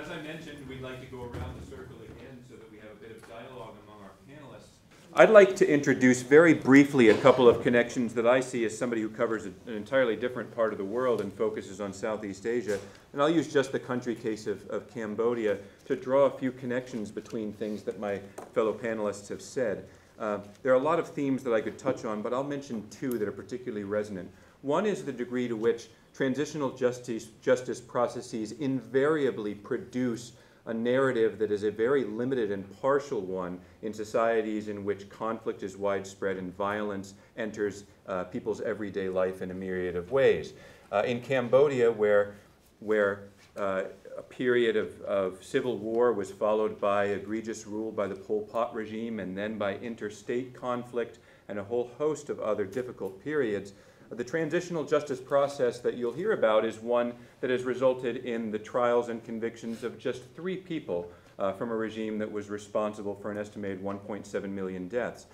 as I mentioned, we'd like to go around the circle again so that we have a bit of dialogue among our panelists. I'd like to introduce very briefly a couple of connections that I see as somebody who covers an entirely different part of the world and focuses on Southeast Asia. And I'll use just the country case of, of Cambodia to draw a few connections between things that my fellow panelists have said. Uh, there are a lot of themes that I could touch on, but I'll mention two that are particularly resonant. One is the degree to which transitional justice, justice processes invariably produce a narrative that is a very limited and partial one in societies in which conflict is widespread and violence enters uh, people's everyday life in a myriad of ways. Uh, in Cambodia, where, where uh, a period of, of civil war was followed by egregious rule by the Pol Pot regime and then by interstate conflict and a whole host of other difficult periods, the transitional justice process that you'll hear about is one that has resulted in the trials and convictions of just three people uh, from a regime that was responsible for an estimated one point seven million deaths.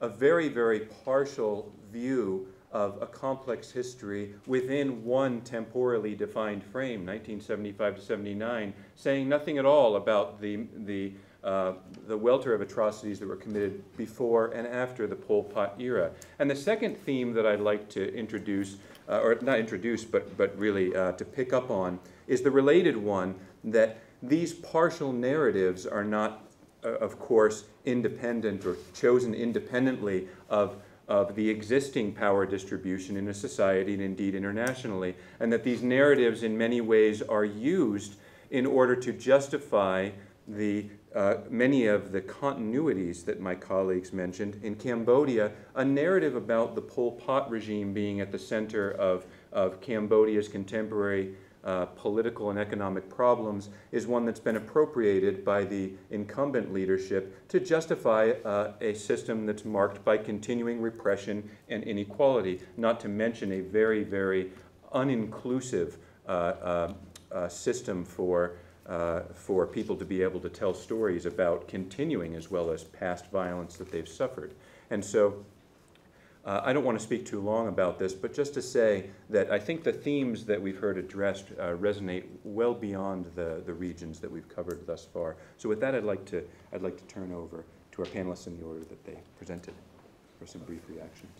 A very, very partial view of a complex history within one temporally defined frame, nineteen seventy-five to seventy-nine, saying nothing at all about the, the, uh, the welter of atrocities that were committed before and after the Pol Pot era. And the second theme that I'd like to introduce, uh, or not introduce, but, but really uh, to pick up on, is the related one that these partial narratives are not, uh, of course, independent or chosen independently of of the existing power distribution in a society and indeed internationally, and that these narratives in many ways are used in order to justify the uh, many of the continuities that my colleagues mentioned. In Cambodia, a narrative about the Pol Pot regime being at the center of, of Cambodia's contemporary uh, political and economic problems is one that's been appropriated by the incumbent leadership to justify uh, a system that's marked by continuing repression and inequality, not to mention a very, very uninclusive uh, uh, uh, system for Uh, for people to be able to tell stories about continuing as well as past violence that they've suffered. And so Uh, I don't want to speak too long about this, but just to say that I think the themes that we've heard addressed uh, resonate well beyond the, the regions that we've covered thus far. So with that, I'd like to, I'd like to turn over to our panelists in the order that they presented for some brief reactions.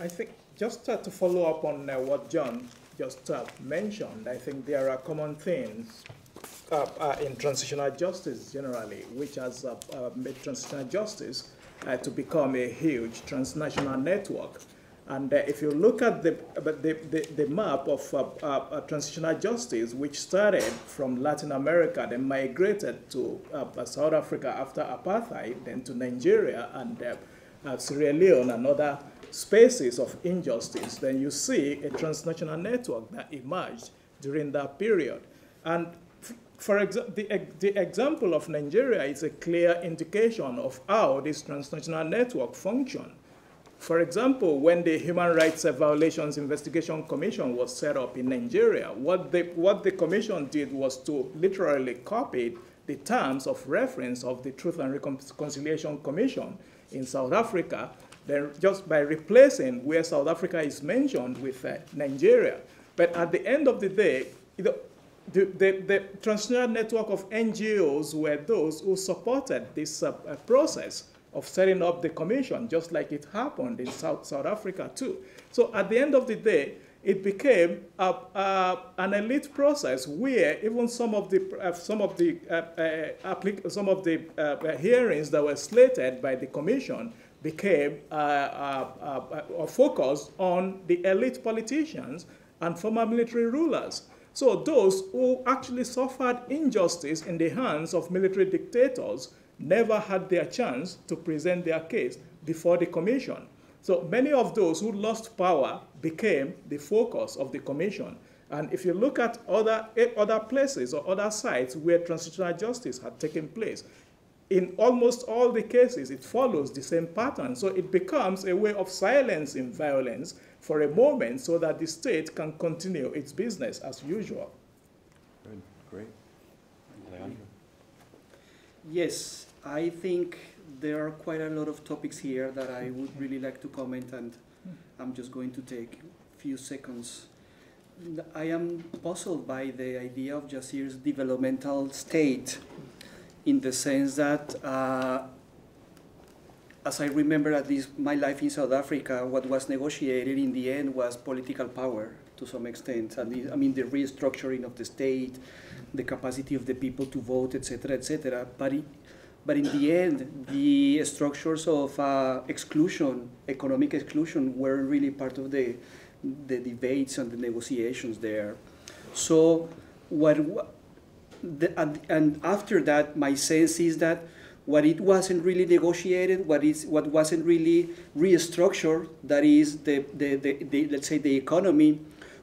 I think just uh, to follow up on uh, what John just uh, mentioned, I think there are common themes uh, uh, in transitional justice generally, which has uh, uh, made transitional justice Uh, to become a huge transnational network. And uh, if you look at the, the, the, the map of uh, uh, transitional justice, which started from Latin America, then migrated to uh, South Africa after apartheid, then to Nigeria and uh, uh, Sierra Leone and other spaces of injustice, then you see a transnational network that emerged during that period. And For exa the, the example of Nigeria is a clear indication of how this transnational network functioned. For example, when the Human Rights Violations Investigation Commission was set up in Nigeria, what the, what the commission did was to literally copy the terms of reference of the Truth and Reconciliation Commission in South Africa, then just by replacing where South Africa is mentioned with uh, Nigeria. But at the end of the day, you know, The, the, the transnational network of N G Os were those who supported this uh, process of setting up the commission, just like it happened in South, South Africa too. So at the end of the day, it became a, a, an elite process where even some of the, uh, some of the, uh, uh, some of the uh, uh, hearings that were slated by the commission became uh, uh, uh, uh, focused on the elite politicians and former military rulers. So those who actually suffered injustice in the hands of military dictators never had their chance to present their case before the commission. So many of those who lost power became the focus of the commission. And if you look at other, other places or other sites where transitional justice had taken place, in almost all the cases, it follows the same pattern. So it becomes a way of silencing violence for a moment so that the state can continue its business as usual. Good, great. Alejandro. Yes, I think there are quite a lot of topics here that I would really like to comment, and I'm just going to take a few seconds. I am puzzled by the idea of Yazir's developmental state, in the sense that, uh, as I remember, at least my life in South Africa, what was negotiated in the end was political power to some extent. And the, I mean, the restructuring of the state, the capacity of the people to vote, et cetera, et cetera. But, it, but in the end, the structures of uh, exclusion, economic exclusion, were really part of the, the debates and the negotiations there. So what... The, and, and after that, my sense is that what it wasn't really negotiated, what is what wasn't really restructured, that is the, the, the, the let's say the economy,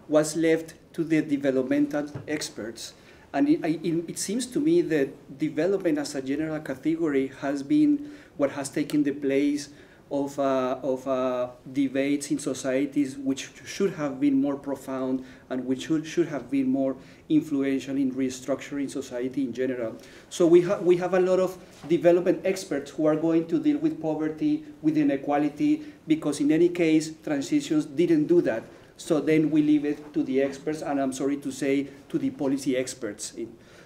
was left to the developmental experts. And it, it, it seems to me that development as a general category has been what has taken the place of, uh, of uh, debates in societies which should have been more profound and which should, should have been more influential in restructuring society in general. So we, ha we have a lot of development experts who are going to deal with poverty, with inequality, because in any case, transitions didn't do that. So then we leave it to the experts, and I'm sorry to say, to the policy experts.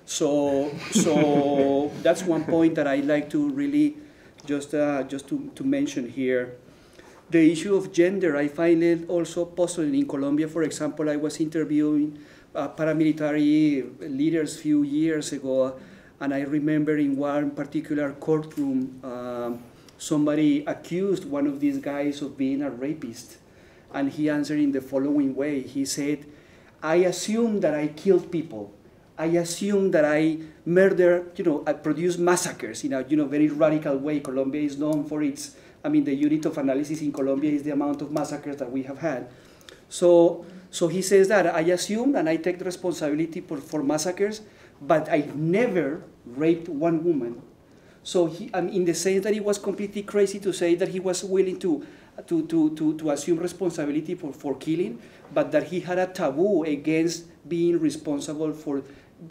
So, so that's one point that I like to really Just, uh, just to, to mention here. The issue of gender, I find it also puzzling. In Colombia, for example, I was interviewing uh, paramilitary leaders a few years ago, and I remember in one particular courtroom, uh, somebody accused one of these guys of being a rapist, and he answered in the following way. He said, "I assume that I killed people. I assume that I murder, you know, I produce massacres in a, you know, very radical way." Colombia is known for its, I mean, the unit of analysis in Colombia is the amount of massacres that we have had. So, so he says that, "I assume and I take the responsibility for, for massacres, but I've never raped one woman." So he, I mean, in the sense that it was completely crazy to say that he was willing to, to, to, to, to assume responsibility for, for killing, but that he had a taboo against being responsible for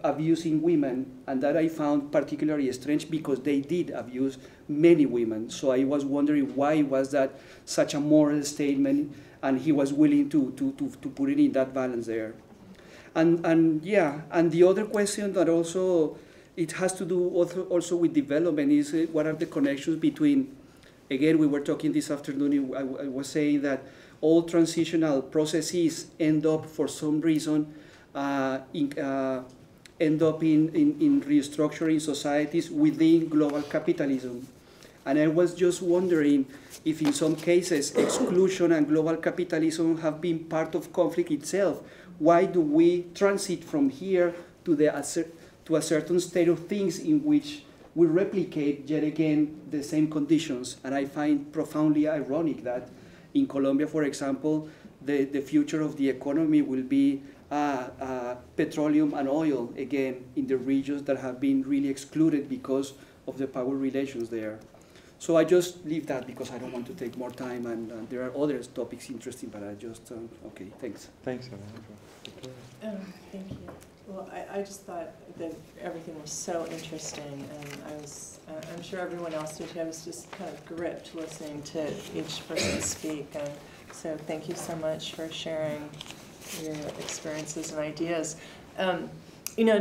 abusing women, and that I found particularly strange because they did abuse many women. So I was wondering why was that such a moral statement, and he was willing to, to, to, to put it in that balance there. And, and yeah, and the other question that also, it has to do also, also with development is uh, what are the connections between, again, we were talking this afternoon, I, I was saying that all transitional processes end up for some reason Uh, in, uh, end up in, in, in restructuring societies within global capitalism. And I was just wondering if in some cases exclusion and global capitalism have been part of conflict itself. Why do we transit from here to, the, to a certain state of things in which we replicate yet again the same conditions? And I find profoundly ironic that in Colombia, for example, the, the future of the economy will be Uh, uh, petroleum and oil, again, in the regions that have been really excluded because of the power relations there. So I just leave that because I don't want to take more time, and, and there are other topics interesting, but I just, um, okay, thanks. Thanks, Alejandro. Um, thank you. Well, I, I just thought that everything was so interesting, and I was, uh, I'm sure everyone else did, I was just kind of gripped listening to each person speak. Uh, so thank you so much for sharing your experiences and ideas. Um, you know,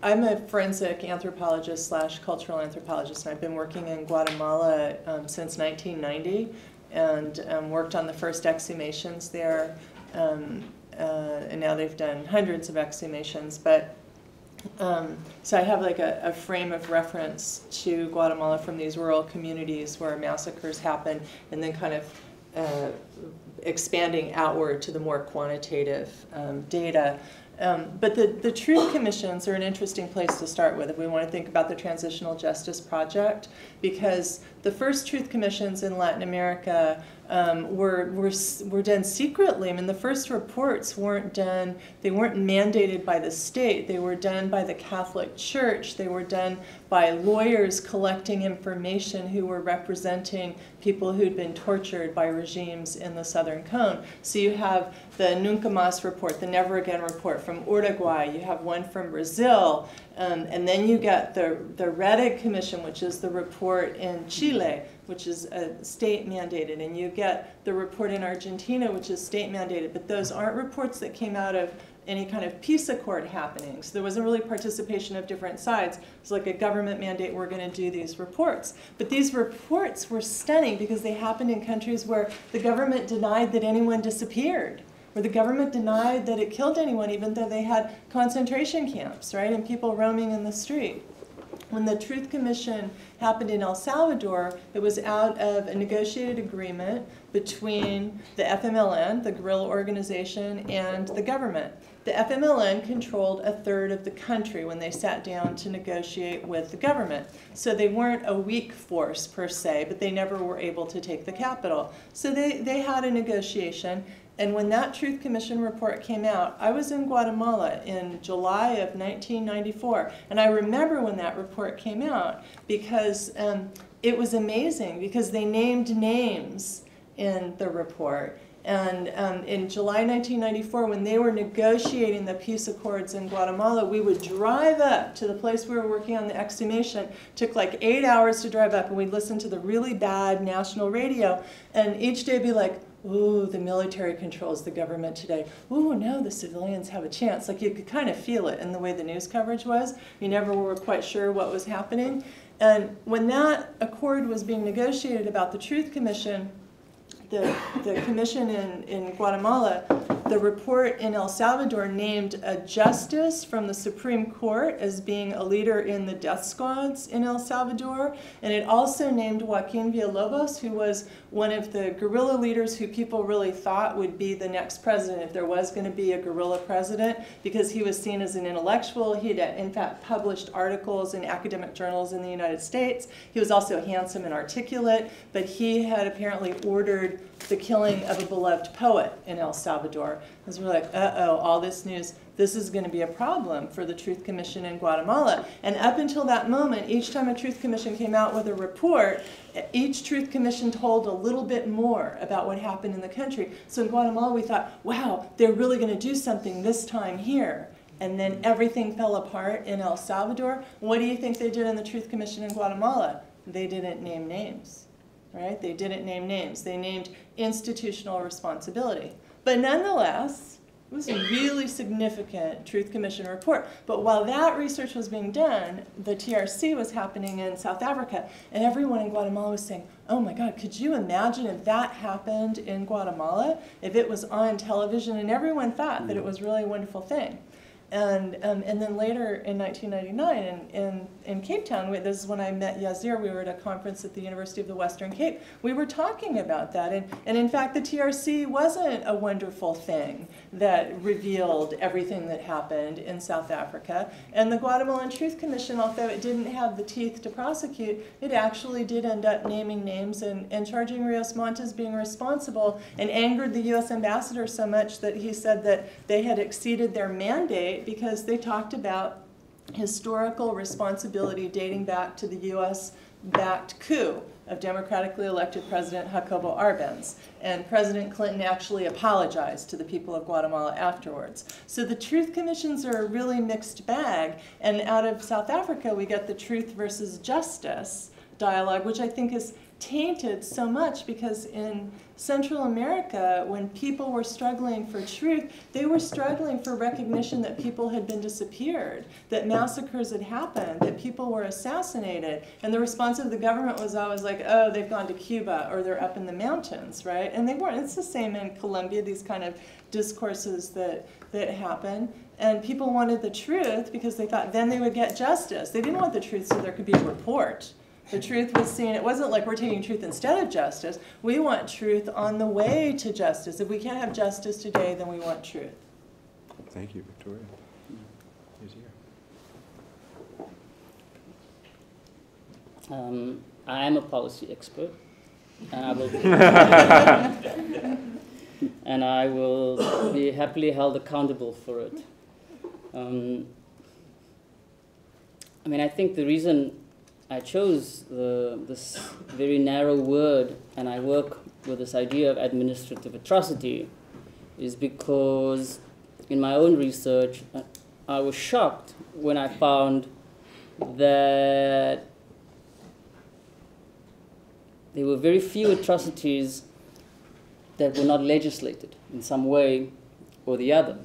I'm a forensic anthropologist slash cultural anthropologist, and I've been working in Guatemala um, since nineteen ninety, and um, worked on the first exhumations there, um, uh, and now they've done hundreds of exhumations. But um, so I have like a, a frame of reference to Guatemala from these rural communities where massacres happen, and then kind of Uh, expanding outward to the more quantitative um, data. Um, but the, the truth commissions are an interesting place to start with if we want to think about the Transitional Justice Project, because the first truth commissions in Latin America um, were, were, were done secretly. I mean, the first reports weren't done, they weren't mandated by the state. They were done by the Catholic Church. They were done by lawyers collecting information who were representing people who'd been tortured by regimes in the Southern Cone. So you have the Nunca Más report, the Never Again report from Uruguay. You have one from Brazil. Um, and then you get the, the Reda Commission, which is the report in Chile, which is uh, state-mandated. And you get the report in Argentina, which is state-mandated. But those aren't reports that came out of any kind of peace accord happening. So there wasn't really participation of different sides. It's like a government mandate, we're going to do these reports. But these reports were stunning because they happened in countries where the government denied that anyone disappeared, where the government denied that it killed anyone, even though they had concentration camps, right, and people roaming in the street. When the Truth Commission happened in El Salvador, it was out of a negotiated agreement between the F M L N, the guerrilla organization, and the government. The F M L N controlled a third of the country when they sat down to negotiate with the government. So they weren't a weak force per se, but they never were able to take the capital. So they, they had a negotiation. And when that Truth Commission report came out, I was in Guatemala in July of nineteen ninety-four. And I remember when that report came out because um, it was amazing because they named names in the report. And um, in July nineteen ninety-four, when they were negotiating the peace accords in Guatemala, we would drive up to the place we were working on the exhumation. It took like eight hours to drive up, and we'd listen to the really bad national radio. And each day be like, ooh, the military controls the government today. Ooh, no, the civilians have a chance. Like you could kind of feel it in the way the news coverage was. You never were quite sure what was happening. And when that accord was being negotiated about the Truth Commission, the, the commission in, in Guatemala, the report in El Salvador named a justice from the Supreme Court as being a leader in the death squads in El Salvador. And it also named Joaquin Villalobos, who was one of the guerrilla leaders who people really thought would be the next president if there was going to be a guerrilla president, because he was seen as an intellectual. He had, in fact, published articles in academic journals in the United States. He was also handsome and articulate, but he had apparently ordered the killing of a beloved poet in El Salvador. Because we're like, uh-oh, all this news, this is going to be a problem for the Truth Commission in Guatemala. And up until that moment, each time a Truth Commission came out with a report, each Truth Commission told a little bit more about what happened in the country. So in Guatemala, we thought, wow, they're really going to do something this time here. and then everything fell apart in El Salvador. What do you think they did in the Truth Commission in Guatemala? They didn't name names, right? They didn't name names. They named institutional responsibility. But nonetheless, it was a really significant Truth Commission report. But while that research was being done, the T R C was happening in South Africa, and everyone in Guatemala was saying, oh my God, could you imagine if that happened in Guatemala, if it was on television? And everyone thought that it was really a wonderful thing. And, um, and then later in nineteen ninety-nine in, in, in Cape Town, we, this is when I met Yazir, we were at a conference at the University of the Western Cape, we were talking about that. And, and in fact, the T R C wasn't a wonderful thing that revealed everything that happened in South Africa. And the Guatemalan Truth Commission, although it didn't have the teeth to prosecute, it actually did end up naming names and, and charging Rios Montt as being responsible, and angered the U S ambassador so much that he said that they had exceeded their mandate because they talked about historical responsibility dating back to the U S-backed coup of democratically elected President Jacobo Arbenz. And President Clinton actually apologized to the people of Guatemala afterwards. So the truth commissions are a really mixed bag. And out of South Africa, we get the truth versus justice dialogue, which I think is tainted so much because in Central America, when people were struggling for truth, they were struggling for recognition that people had been disappeared, that massacres had happened, that people were assassinated. And the response of the government was always like, oh, they've gone to Cuba, or they're up in the mountains, right? And they weren't. It's the same in Colombia, these kind of discourses that, that happen. And people wanted the truth because they thought then they would get justice. They didn't want the truth so there could be a report. The truth was seen, it wasn't like we're taking truth instead of justice. We want truth on the way to justice. If we can't have justice today, then we want truth. Thank you, Victoria. Here's here. Um, I am a policy expert, and I will, and I will be happily held accountable for it. Um, I mean, I think the reason I chose the, this very narrow word, and I work with this idea of administrative atrocity, is because in my own research, I was shocked when I found that there were very few atrocities that were not legislated in some way or the other.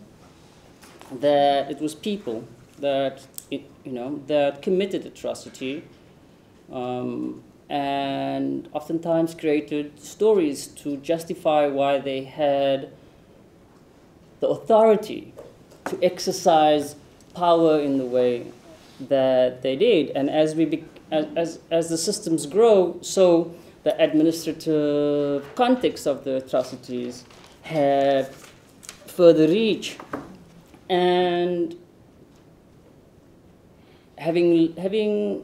That it was people that, it, you know, that committed atrocity, Um, and oftentimes created stories to justify why they had the authority to exercise power in the way that they did. And as we be, as as the systems grow, so the administrative context of the atrocities have further reach. And having having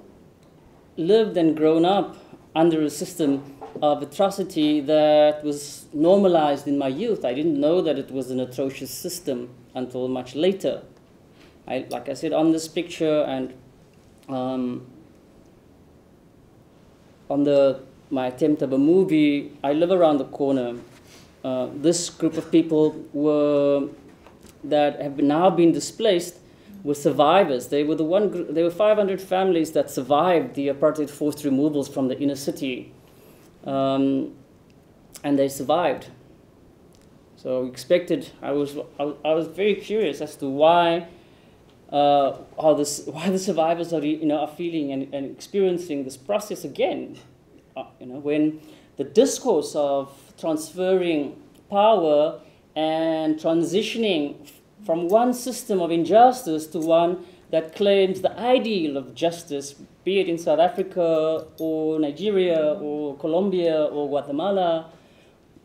lived and grown up under a system of atrocity that was normalized in my youth. I didn't know that it was an atrocious system until much later. I, like I said, on this picture and um, on the, my attempt of a movie, I live around the corner. Uh, this group of people were, that have now been displaced were survivors. They were the one group, there were five hundred families that survived the apartheid forced removals from the inner city. Um, and they survived. So expected, I was, I was very curious as to why, uh, how this, why the survivors are, you know, are feeling and, and experiencing this process again. Uh, you know, when the discourse of transferring power and transitioning from one system of injustice to one that claims the ideal of justice, be it in South Africa or Nigeria or Colombia or Guatemala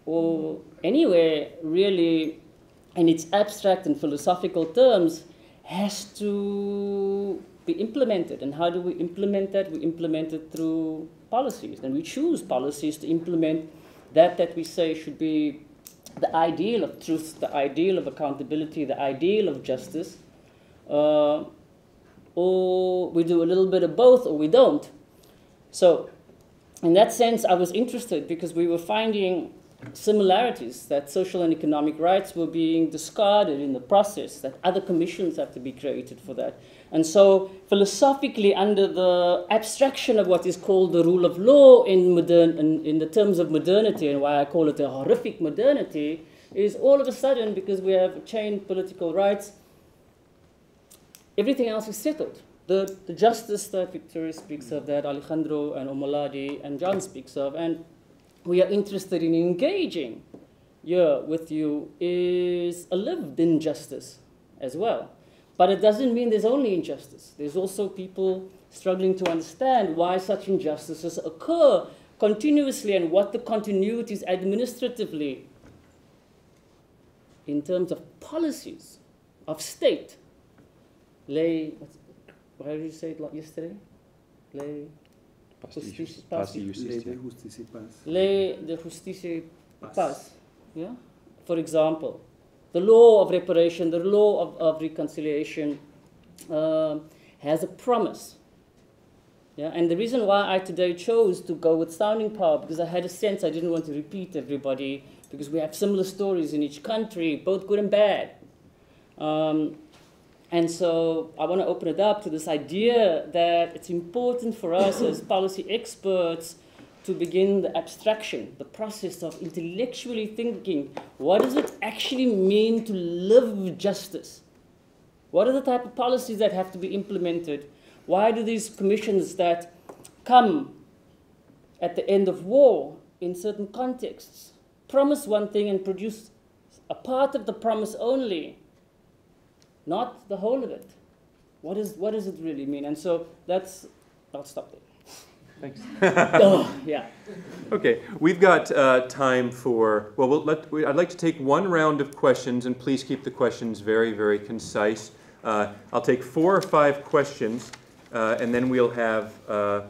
or anywhere really, in its abstract and philosophical terms, has to be implemented. And how do we implement that? We implement it through policies, and we choose policies to implement that that we say should be the ideal of truth, the ideal of accountability, the ideal of justice, uh, or we do a little bit of both or we don't. So in that sense, I was interested because we were finding similarities, that social and economic rights were being discarded in the process, that other commissions have to be created for that. And so philosophically, under the abstraction of what is called the rule of law in, modern, in, in the terms of modernity, and why I call it a horrific modernity, is all of a sudden, because we have chained political rights, everything else is settled. The, the justice that Victoria speaks of, that Alejandro and Omolade and John speaks of, and we are interested in engaging here with you, is a lived-in justice as well. But it doesn't mean there's only injustice. There's also people struggling to understand why such injustices occur continuously and what the continuities administratively in terms of policies of state lay, how did you say it yesterday? Lay justicia paz. Ley de justicia paz. Yeah? For example, the law of reparation, the law of, of reconciliation uh, has a promise. Yeah? And the reason why I today chose to go with sounding power, because I had a sense I didn't want to repeat everybody, because we have similar stories in each country, both good and bad. Um, And so I want to open it up to this idea that it's important for us as policy experts to begin the abstraction, the process of intellectually thinking, what does it actually mean to live justice? What are the type of policies that have to be implemented? Why do these commissions that come at the end of war in certain contexts promise one thing and produce a part of the promise only? Not the whole of it. What is, what does it really mean? And so that's, I'll stop there. Thanks. Oh, yeah. Okay, we've got uh, time for, well, we'll let, we, I'd like to take one round of questions, and please keep the questions very, very concise. Uh, I'll take four or five questions, uh, and then we'll have, uh,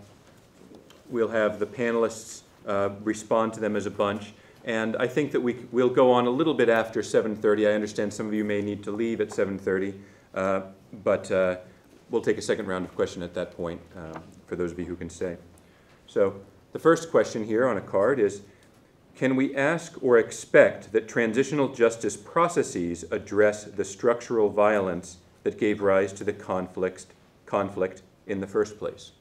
we'll have the panelists uh, respond to them as a bunch. And I think that we, we'll go on a little bit after seven thirty. I understand some of you may need to leave at seven thirty, uh, but uh, we'll take a second round of question at that point uh, for those of you who can stay. So the first question here on a card is, can we ask or expect that transitional justice processes address the structural violence that gave rise to the conflict, conflict in the first place?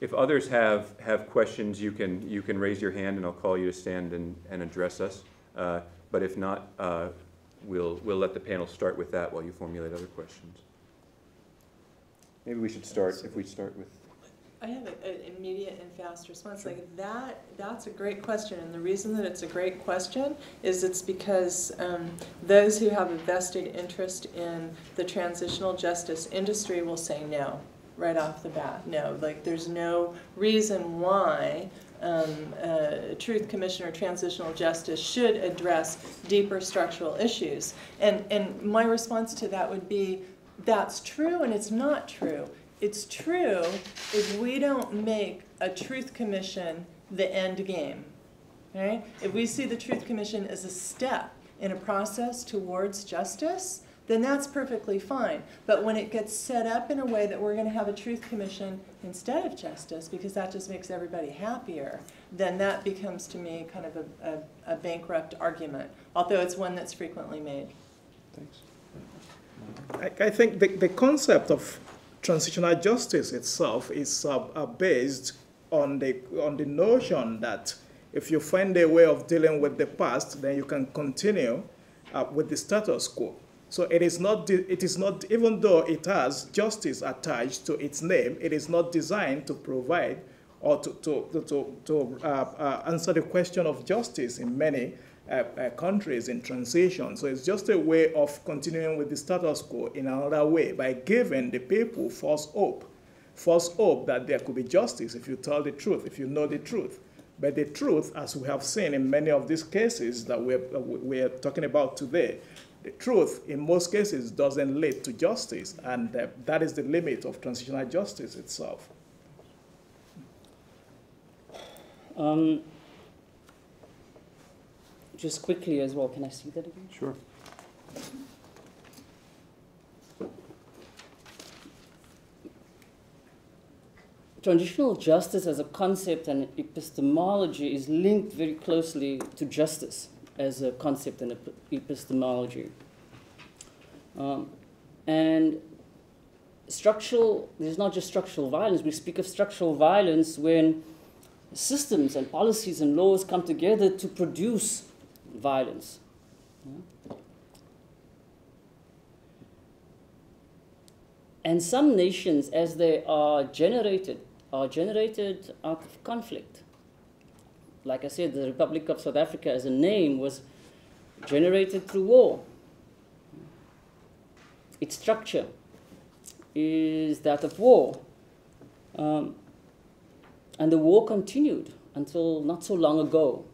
If others have, have questions, you can, you can raise your hand and I'll call you to stand and, and address us. Uh, but if not, uh, we'll, we'll let the panel start with that while you formulate other questions. Maybe we should start, if we start with... I have a, an immediate and fast response. Sure. Like that, that's a great question. And the reason that it's a great question is it's because um, those who have a vested interest in the transitional justice industry will say no. Right off the bat, no. Like, there's no reason why um, uh, Truth Commission or transitional justice should address deeper structural issues. And and my response to that would be, that's true, and it's not true. It's true if we don't make a Truth Commission the end game, right? If we see the Truth Commission as a step in a process towards justice, then that's perfectly fine. But when it gets set up in a way that we're going to have a Truth Commission instead of justice, because that just makes everybody happier, then that becomes to me kind of a, a, a bankrupt argument, although it's one that's frequently made. Thanks. I, I think the, the concept of transitional justice itself is uh, uh, based on the, on the notion that if you find a way of dealing with the past, then you can continue uh, with the status quo. So it is not, it is not, even though it has justice attached to its name, it is not designed to provide or to, to, to, to uh, uh, answer the question of justice in many uh, uh, countries in transition. So it's just a way of continuing with the status quo in another way by giving the people false hope, false hope that there could be justice if you tell the truth, if you know the truth. But the truth, as we have seen in many of these cases that we're, we're talking about today, the truth, in most cases, doesn't lead to justice, and uh, that is the limit of transitional justice itself. Um, just quickly as well, can I see that again? Sure. transitional justice as a concept and epistemology is linked very closely to justice as a concept and epistemology. Um, and structural, there's not just structural violence, we speak of structural violence when systems and policies and laws come together to produce violence. And some nations, as they are generated, are generated out of conflict. Like I said, the Republic of South Africa as a name was generated through war. Its structure is that of war. Um, and the war continued until not so long ago.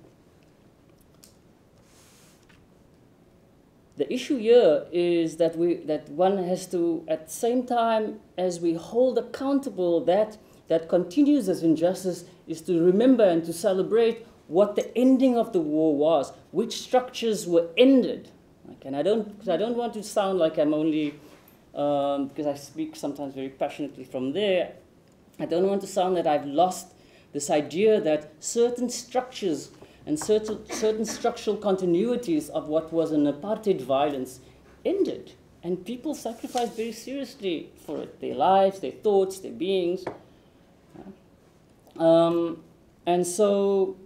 The issue here is that, we, that one has to, at the same time as we hold accountable that that continues as injustice, is to remember and to celebrate what the ending of the war was, which structures were ended. Like, and I don't, because I don't want to sound like I'm only, um, because I speak sometimes very passionately from there, I don't want to sound that I've lost this idea that certain structures and certain, certain structural continuities of what was an apartheid violence ended. And people sacrificed very seriously for it, their lives, their thoughts, their beings. Um, and so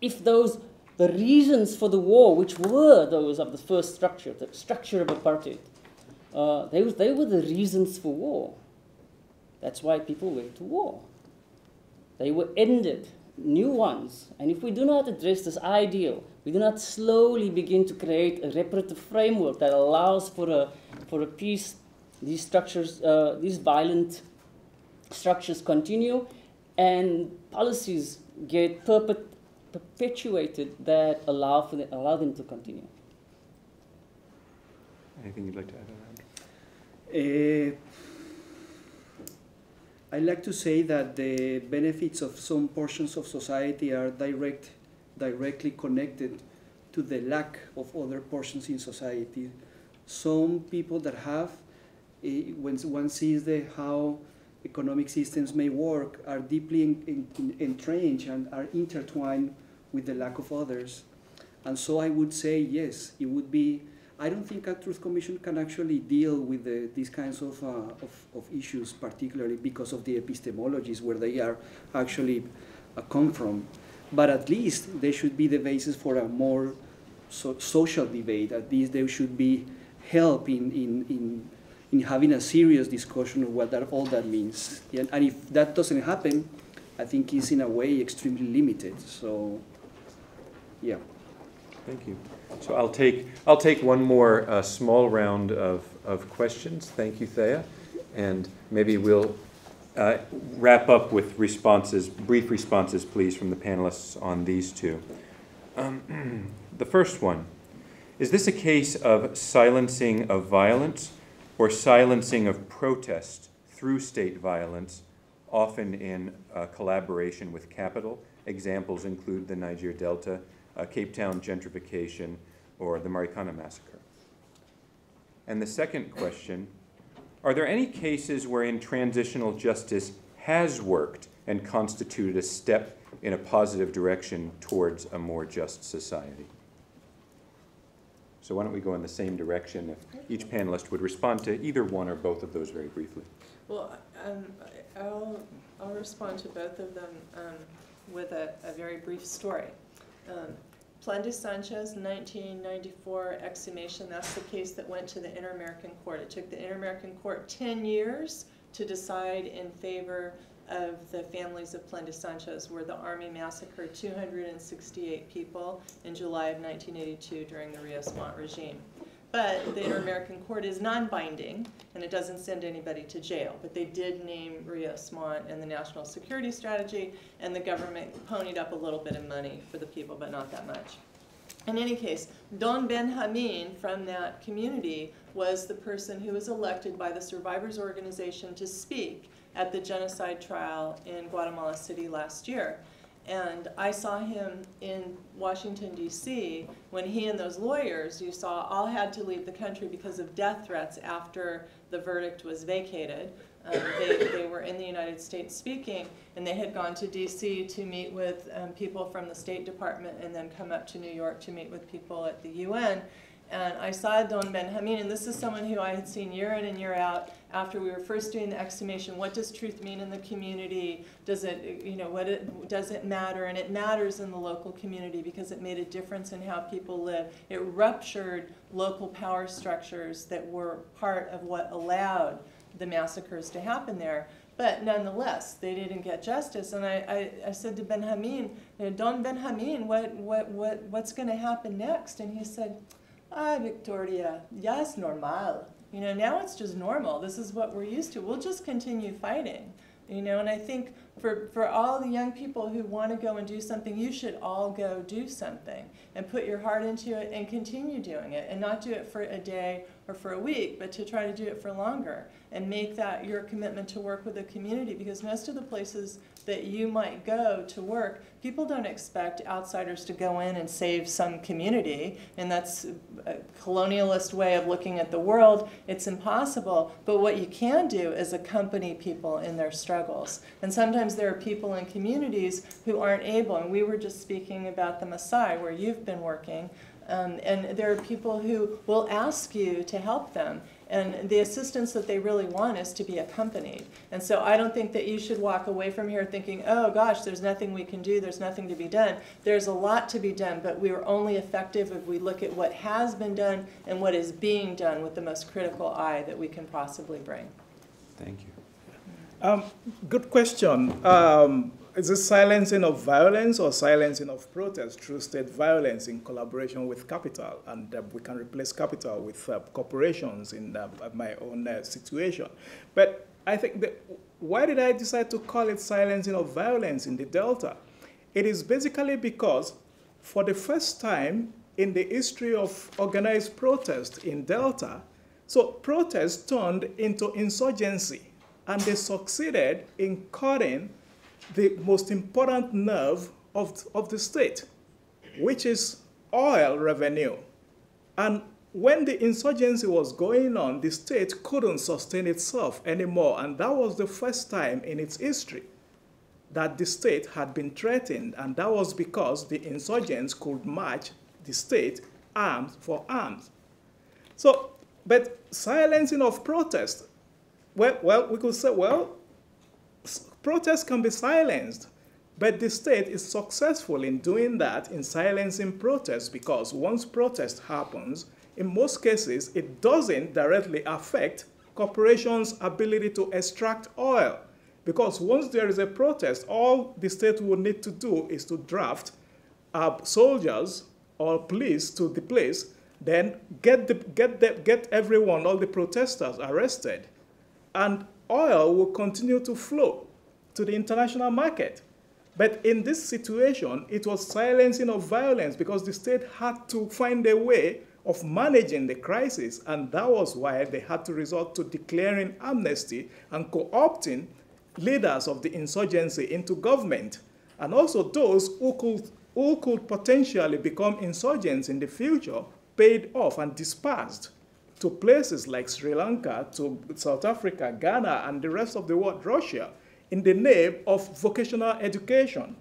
if those, the reasons for the war, which were those of the first structure, the structure of apartheid, uh, they, they were the reasons for war. That's why people went to war. They were ended. New ones. And if we do not address this ideal, we do not slowly begin to create a reparative framework that allows for a, for a peace, these structures, uh, these violent structures continue, and policies get perpet perpetuated that allow, for the, allow them to continue. Anything you'd like to add on that? Uh, I like to say that the benefits of some portions of society are direct, directly connected to the lack of other portions in society. Some people that have, uh, when one sees the, how economic systems may work, are deeply in, in, in, entrenched and are intertwined with the lack of others. And so I would say, yes, it would be, I don't think a Truth Commission can actually deal with the, these kinds of, uh, of, of issues, particularly because of the epistemologies where they are actually uh, come from. But at least they should be the basis for a more so social debate. At least they should be help in, in, in, in having a serious discussion of what that, all that means. And, and if that doesn't happen, I think it's in a way extremely limited. So, yeah. Thank you. So I'll take, I'll take one more uh, small round of, of questions. Thank you, Thea. And maybe we'll uh, wrap up with responses, brief responses, please, from the panelists on these two. Um, the first one, is this a case of silencing of violence or silencing of protest through state violence, often in uh, collaboration with capital? Examples include the Niger Delta, Uh, Cape Town gentrification, or the Marikana massacre. And the second question, are there any cases wherein transitional justice has worked and constituted a step in a positive direction towards a more just society? So why don't we go in the same direction if each panelist would respond to either one or both of those very briefly. Well, um, I'll, I'll respond to both of them um, with a, a very brief story. Um, Plan de Sanchez, nineteen ninety-four exhumation, that's the case that went to the Inter-American Court. It took the Inter-American Court ten years to decide in favor of the families of Plan de Sanchez, where the army massacred two hundred sixty-eight people in July of nineteen eighty-two during the Rios Montt regime. But the Inter-American Court is non-binding, and it doesn't send anybody to jail. But they did name Rios Montt and the National Security Strategy, and the government ponied up a little bit of money for the people, but not that much. In any case, Don Benjamin from that community was the person who was elected by the Survivors Organization to speak at the genocide trial in Guatemala City last year. And I saw him in Washington, D C, when he and those lawyers you saw all had to leave the country because of death threats after the verdict was vacated. Um, they, they were in the United States speaking, and they had gone to D C to meet with um, people from the State Department and then come up to New York to meet with people at the U N. And I saw Don Benjamin, and this is someone who I had seen year in and year out after we were first doing the exhumation. What does truth mean in the community? Does it, you know, what it, does it matter? And it matters in the local community because it made a difference in how people live. It ruptured local power structures that were part of what allowed the massacres to happen there. But nonetheless, they didn't get justice. And I, I, I said to Benjamin, Don Benjamin, what, what, what, what's going to happen next? And he said, ah, Victoria, ya es normal. You know, now it's just normal. This is what we're used to. We'll just continue fighting. You know, and I think for, for all the young people who want to go and do something, you should all go do something and put your heart into it and continue doing it and not do it for a day or for a week, but to try to do it for longer and make that your commitment to work with the community, because most of the places that you might go to work, people don't expect outsiders to go in and save some community, and that's a colonialist way of looking at the world. It's impossible, but what you can do is accompany people in their struggles. And sometimes there are people in communities who aren't able, and we were just speaking about the Maasai, where you've been working, Um, and there are people who will ask you to help them, and the assistance that they really want is to be accompanied. And so I don't think that you should walk away from here thinking, oh gosh, there's nothing we can do, there's nothing to be done. There's a lot to be done, but we are only effective if we look at what has been done and what is being done with the most critical eye that we can possibly bring. Thank you. Um, good question. Um, Is this silencing of violence or silencing of protest through state violence in collaboration with capital? And uh, we can replace capital with uh, corporations in uh, my own uh, situation. But I think that, why did I decide to call it silencing of violence in the Delta? It is basically because for the first time in the history of organized protest in Delta, so protest turned into insurgency, and they succeeded in cutting the most important nerve of, of the state, which is oil revenue. And when the insurgency was going on, the state couldn't sustain itself anymore. And that was the first time in its history that the state had been threatened. And that was because the insurgents could match the state arms for arms. So, but silencing of protest, well, well we could say, well, protests can be silenced, but the state is successful in doing that, in silencing protests, because once protest happens, in most cases, it doesn't directly affect corporations' ability to extract oil. Because once there is a protest, all the state will need to do is to draft uh, soldiers or police to the place, then get, the, get, the, get everyone, all the protesters arrested, and oil will continue to flow to the international market. But in this situation, it was silencing of violence because the state had to find a way of managing the crisis, and that was why they had to resort to declaring amnesty and co-opting leaders of the insurgency into government, and also those who could, who could potentially become insurgents in the future paid off and dispersed to places like Sri Lanka, to South Africa, Ghana, and the rest of the world, Russia, in the name of vocational education.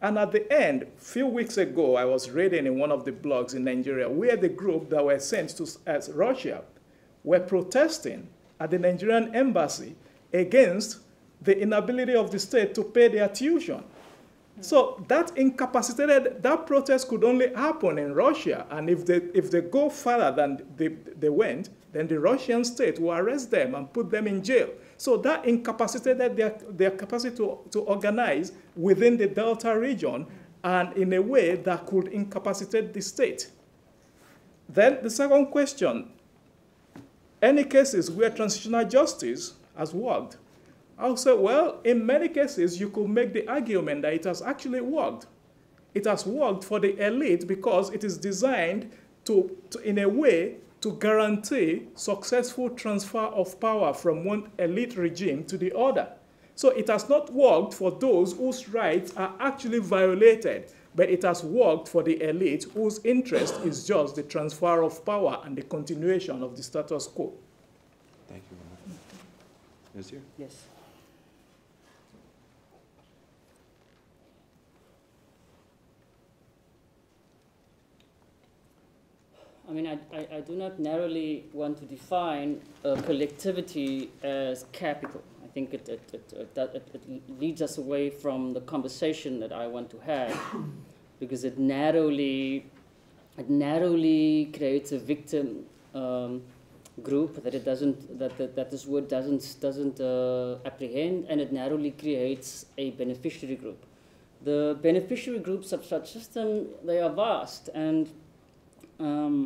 And at the end, a few weeks ago, I was reading in one of the blogs in Nigeria where the group that were sent to as Russia were protesting at the Nigerian embassy against the inability of the state to pay their tuition. So that incapacitated, that protest could only happen in Russia. And if they, if they go further than they, they went, then the Russian state will arrest them and put them in jail. So that incapacitated their, their capacity to, to organize within the Delta region and in a way that could incapacitate the state. Then the second question, any cases where transitional justice has worked? I'll say, well, in many cases, you could make the argument that it has actually worked. It has worked for the elite because it is designed to, to, in a way, to guarantee successful transfer of power from one elite regime to the other. So it has not worked for those whose rights are actually violated, but it has worked for the elite whose interest is just the transfer of power and the continuation of the status quo. Thank you. Is here? Yes. I mean, I, I, I do not narrowly want to define a collectivity as capital. I think it, it, it, it, it, it leads us away from the conversation that I want to have, because it narrowly, it narrowly creates a victim um, group that it doesn't, that, that, that this word doesn't, doesn't uh, apprehend, and it narrowly creates a beneficiary group. The beneficiary groups of such system, they are vast and Um,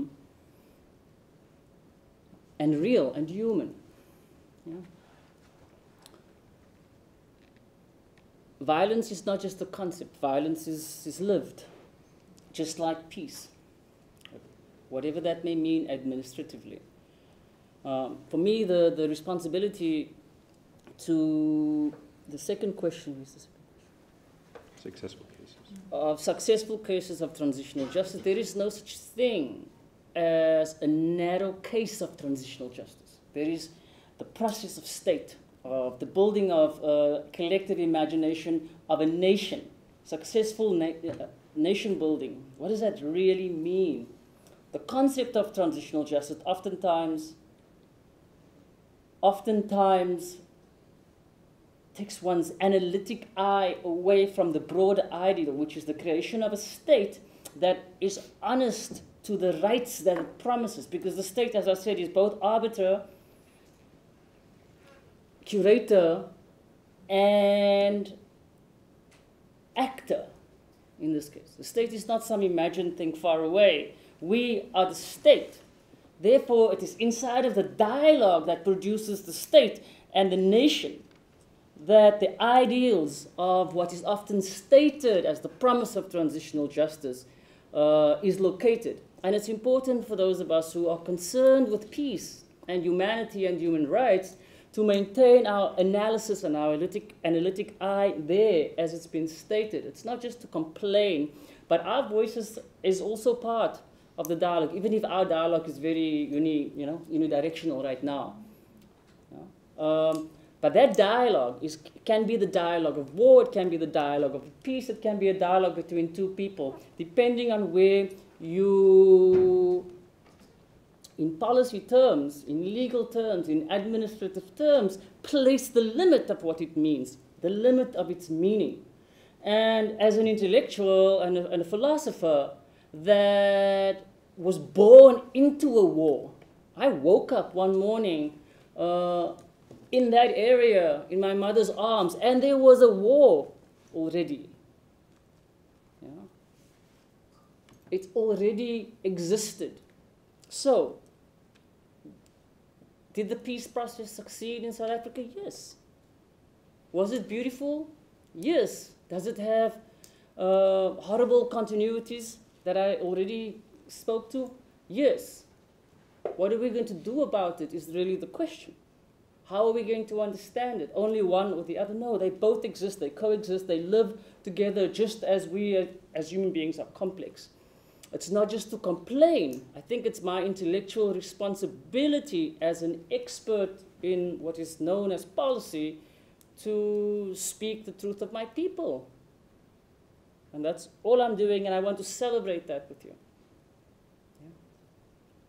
and real and human. Yeah. Violence is not just a concept. Violence is, is lived, just like peace, whatever that may mean administratively. Um, for me, the, the responsibility to the second question is the second question. Successful. Of successful cases of transitional justice, there is no such thing as a narrow case of transitional justice. There is the process of state, of the building of a collective imagination of a nation, successful na uh, nation building. What does that really mean? The concept of transitional justice oftentimes, oftentimes, takes one's analytic eye away from the broader ideal, which is the creation of a state that is honest to the rights that it promises. Because the state, as I said, is both arbiter, curator, and actor in this case. The state is not some imagined thing far away. We are the state. Therefore, it is inside of the dialogue that produces the state and the nation that the ideals of what is often stated as the promise of transitional justice uh, is located. And it's important for those of us who are concerned with peace and humanity and human rights to maintain our analysis and our analytic, analytic eye there, as it's been stated. It's not just to complain, but our voices is also part of the dialogue, even if our dialogue is very uni, you know, unidirectional right now. Yeah. Um, But that dialogue is, can be the dialogue of war, it can be the dialogue of peace, it can be a dialogue between two people, depending on where you, in policy terms, in legal terms, in administrative terms, place the limit of what it means, the limit of its meaning. And as an intellectual and a, and a philosopher that was born into a war, I woke up one morning uh, in that area, in my mother's arms, and there was a war already. Yeah. It already existed. So, did the peace process succeed in South Africa? Yes. Was it beautiful? Yes. Does it have uh, horrible continuities that I already spoke to? Yes. What are we going to do about it is really the question. How are we going to understand it? Only one or the other? No, they both exist, they coexist, they live together just as we uh, as human beings are complex. It's not just to complain. I think it's my intellectual responsibility as an expert in what is known as policy to speak the truth of my people. And that's all I'm doing, and I want to celebrate that with you. Yeah.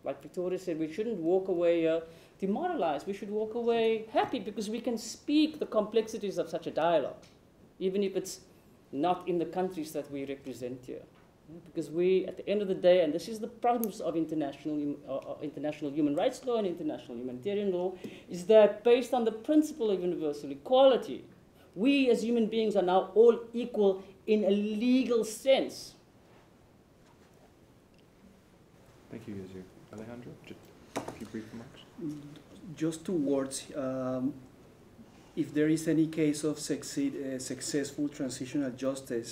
Like Victoria said, we shouldn't walk away uh, demoralized. We should walk away happy because we can speak the complexities of such a dialogue, even if it's not in the countries that we represent here. Because we, at the end of the day, and this is the problems of international, uh, international human rights law and international humanitarian law, is that based on the principle of universal equality, we as human beings are now all equal in a legal sense. Thank you, Yazir. Alejandro, just a few brief remarks. Just two words. Um, if there is any case of succeed, uh, successful transitional justice,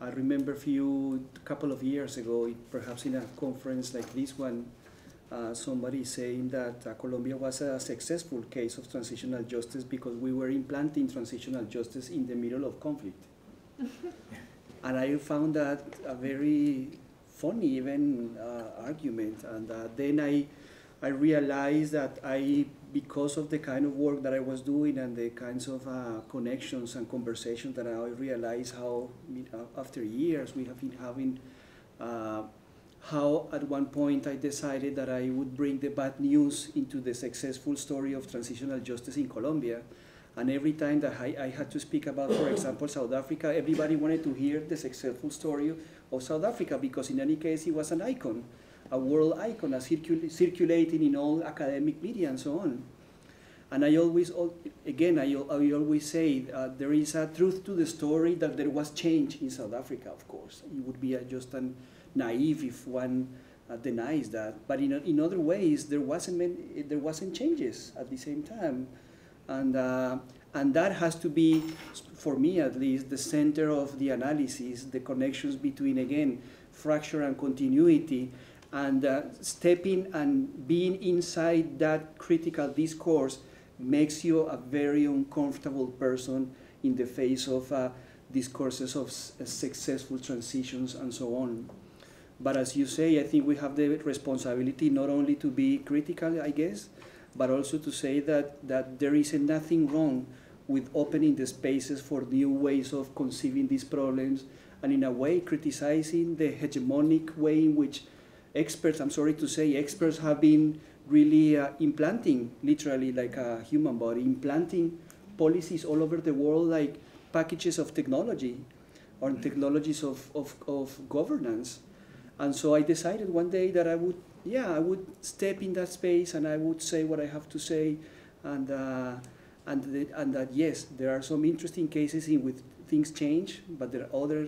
I remember a few, a couple of years ago, perhaps in a conference like this one, uh, somebody saying that uh, Colombia was a successful case of transitional justice because we were implanting transitional justice in the middle of conflict. And I found that a very funny, even uh, argument. And uh, then I I realized that I, because of the kind of work that I was doing and the kinds of uh, connections and conversations that I realized how, after years, we have been having, uh, how at one point I decided that I would bring the bad news into the successful story of transitional justice in Colombia. And every time that I, I had to speak about, for example, South Africa, everybody wanted to hear the successful story of South Africa, because in any case, it was an icon, a world icon, a circul circulating in all academic media and so on. And I always, again, I, I always say uh, there is a truth to the story that there was change in South Africa, of course. It would be a, just an naive if one uh, denies that. But in, in other ways, there wasn't, many, there wasn't changes at the same time. And, uh, and that has to be, for me at least, the center of the analysis, the connections between, again, fracture and continuity, and uh, stepping and being inside that critical discourse makes you a very uncomfortable person in the face of uh, discourses of s successful transitions and so on. But as you say, I think we have the responsibility not only to be critical, I guess, but also to say that, that there is nothing wrong with opening the spaces for new ways of conceiving these problems, and in a way criticizing the hegemonic way in which experts, I'm sorry to say, experts have been really uh, implanting, literally like a human body, implanting policies all over the world like packages of technology or technologies of, of, of governance. And so I decided one day that I would Yeah, I would step in that space and I would say what I have to say, and uh, and the, and that yes, there are some interesting cases in which things change, but there are other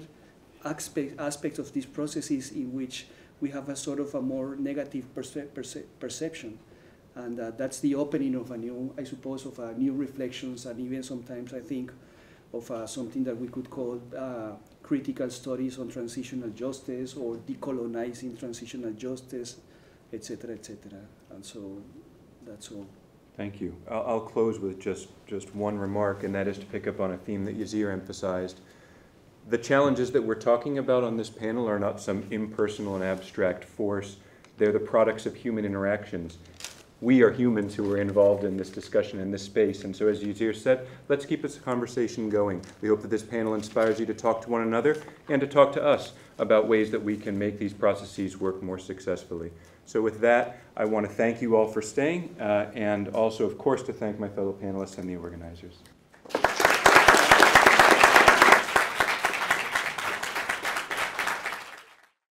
aspects aspects of these processes in which we have a sort of a more negative perce perce perception, and uh, that's the opening of a new, I suppose, of a new reflections, and even sometimes I think of uh, something that we could call uh, critical studies on transitional justice or decolonizing transitional justice, et cetera, et cetera. And so that's all. Thank you. I'll, I'll close with just, just one remark, and that is to pick up on a theme that Yazir emphasized. The challenges that we're talking about on this panel are not some impersonal and abstract force. They're the products of human interactions. We are humans who are involved in this discussion in this space. And so as Yazir said, let's keep this conversation going. We hope that this panel inspires you to talk to one another and to talk to us about ways that we can make these processes work more successfully. So with that, I want to thank you all for staying, uh, and also, of course, to thank my fellow panelists and the organizers.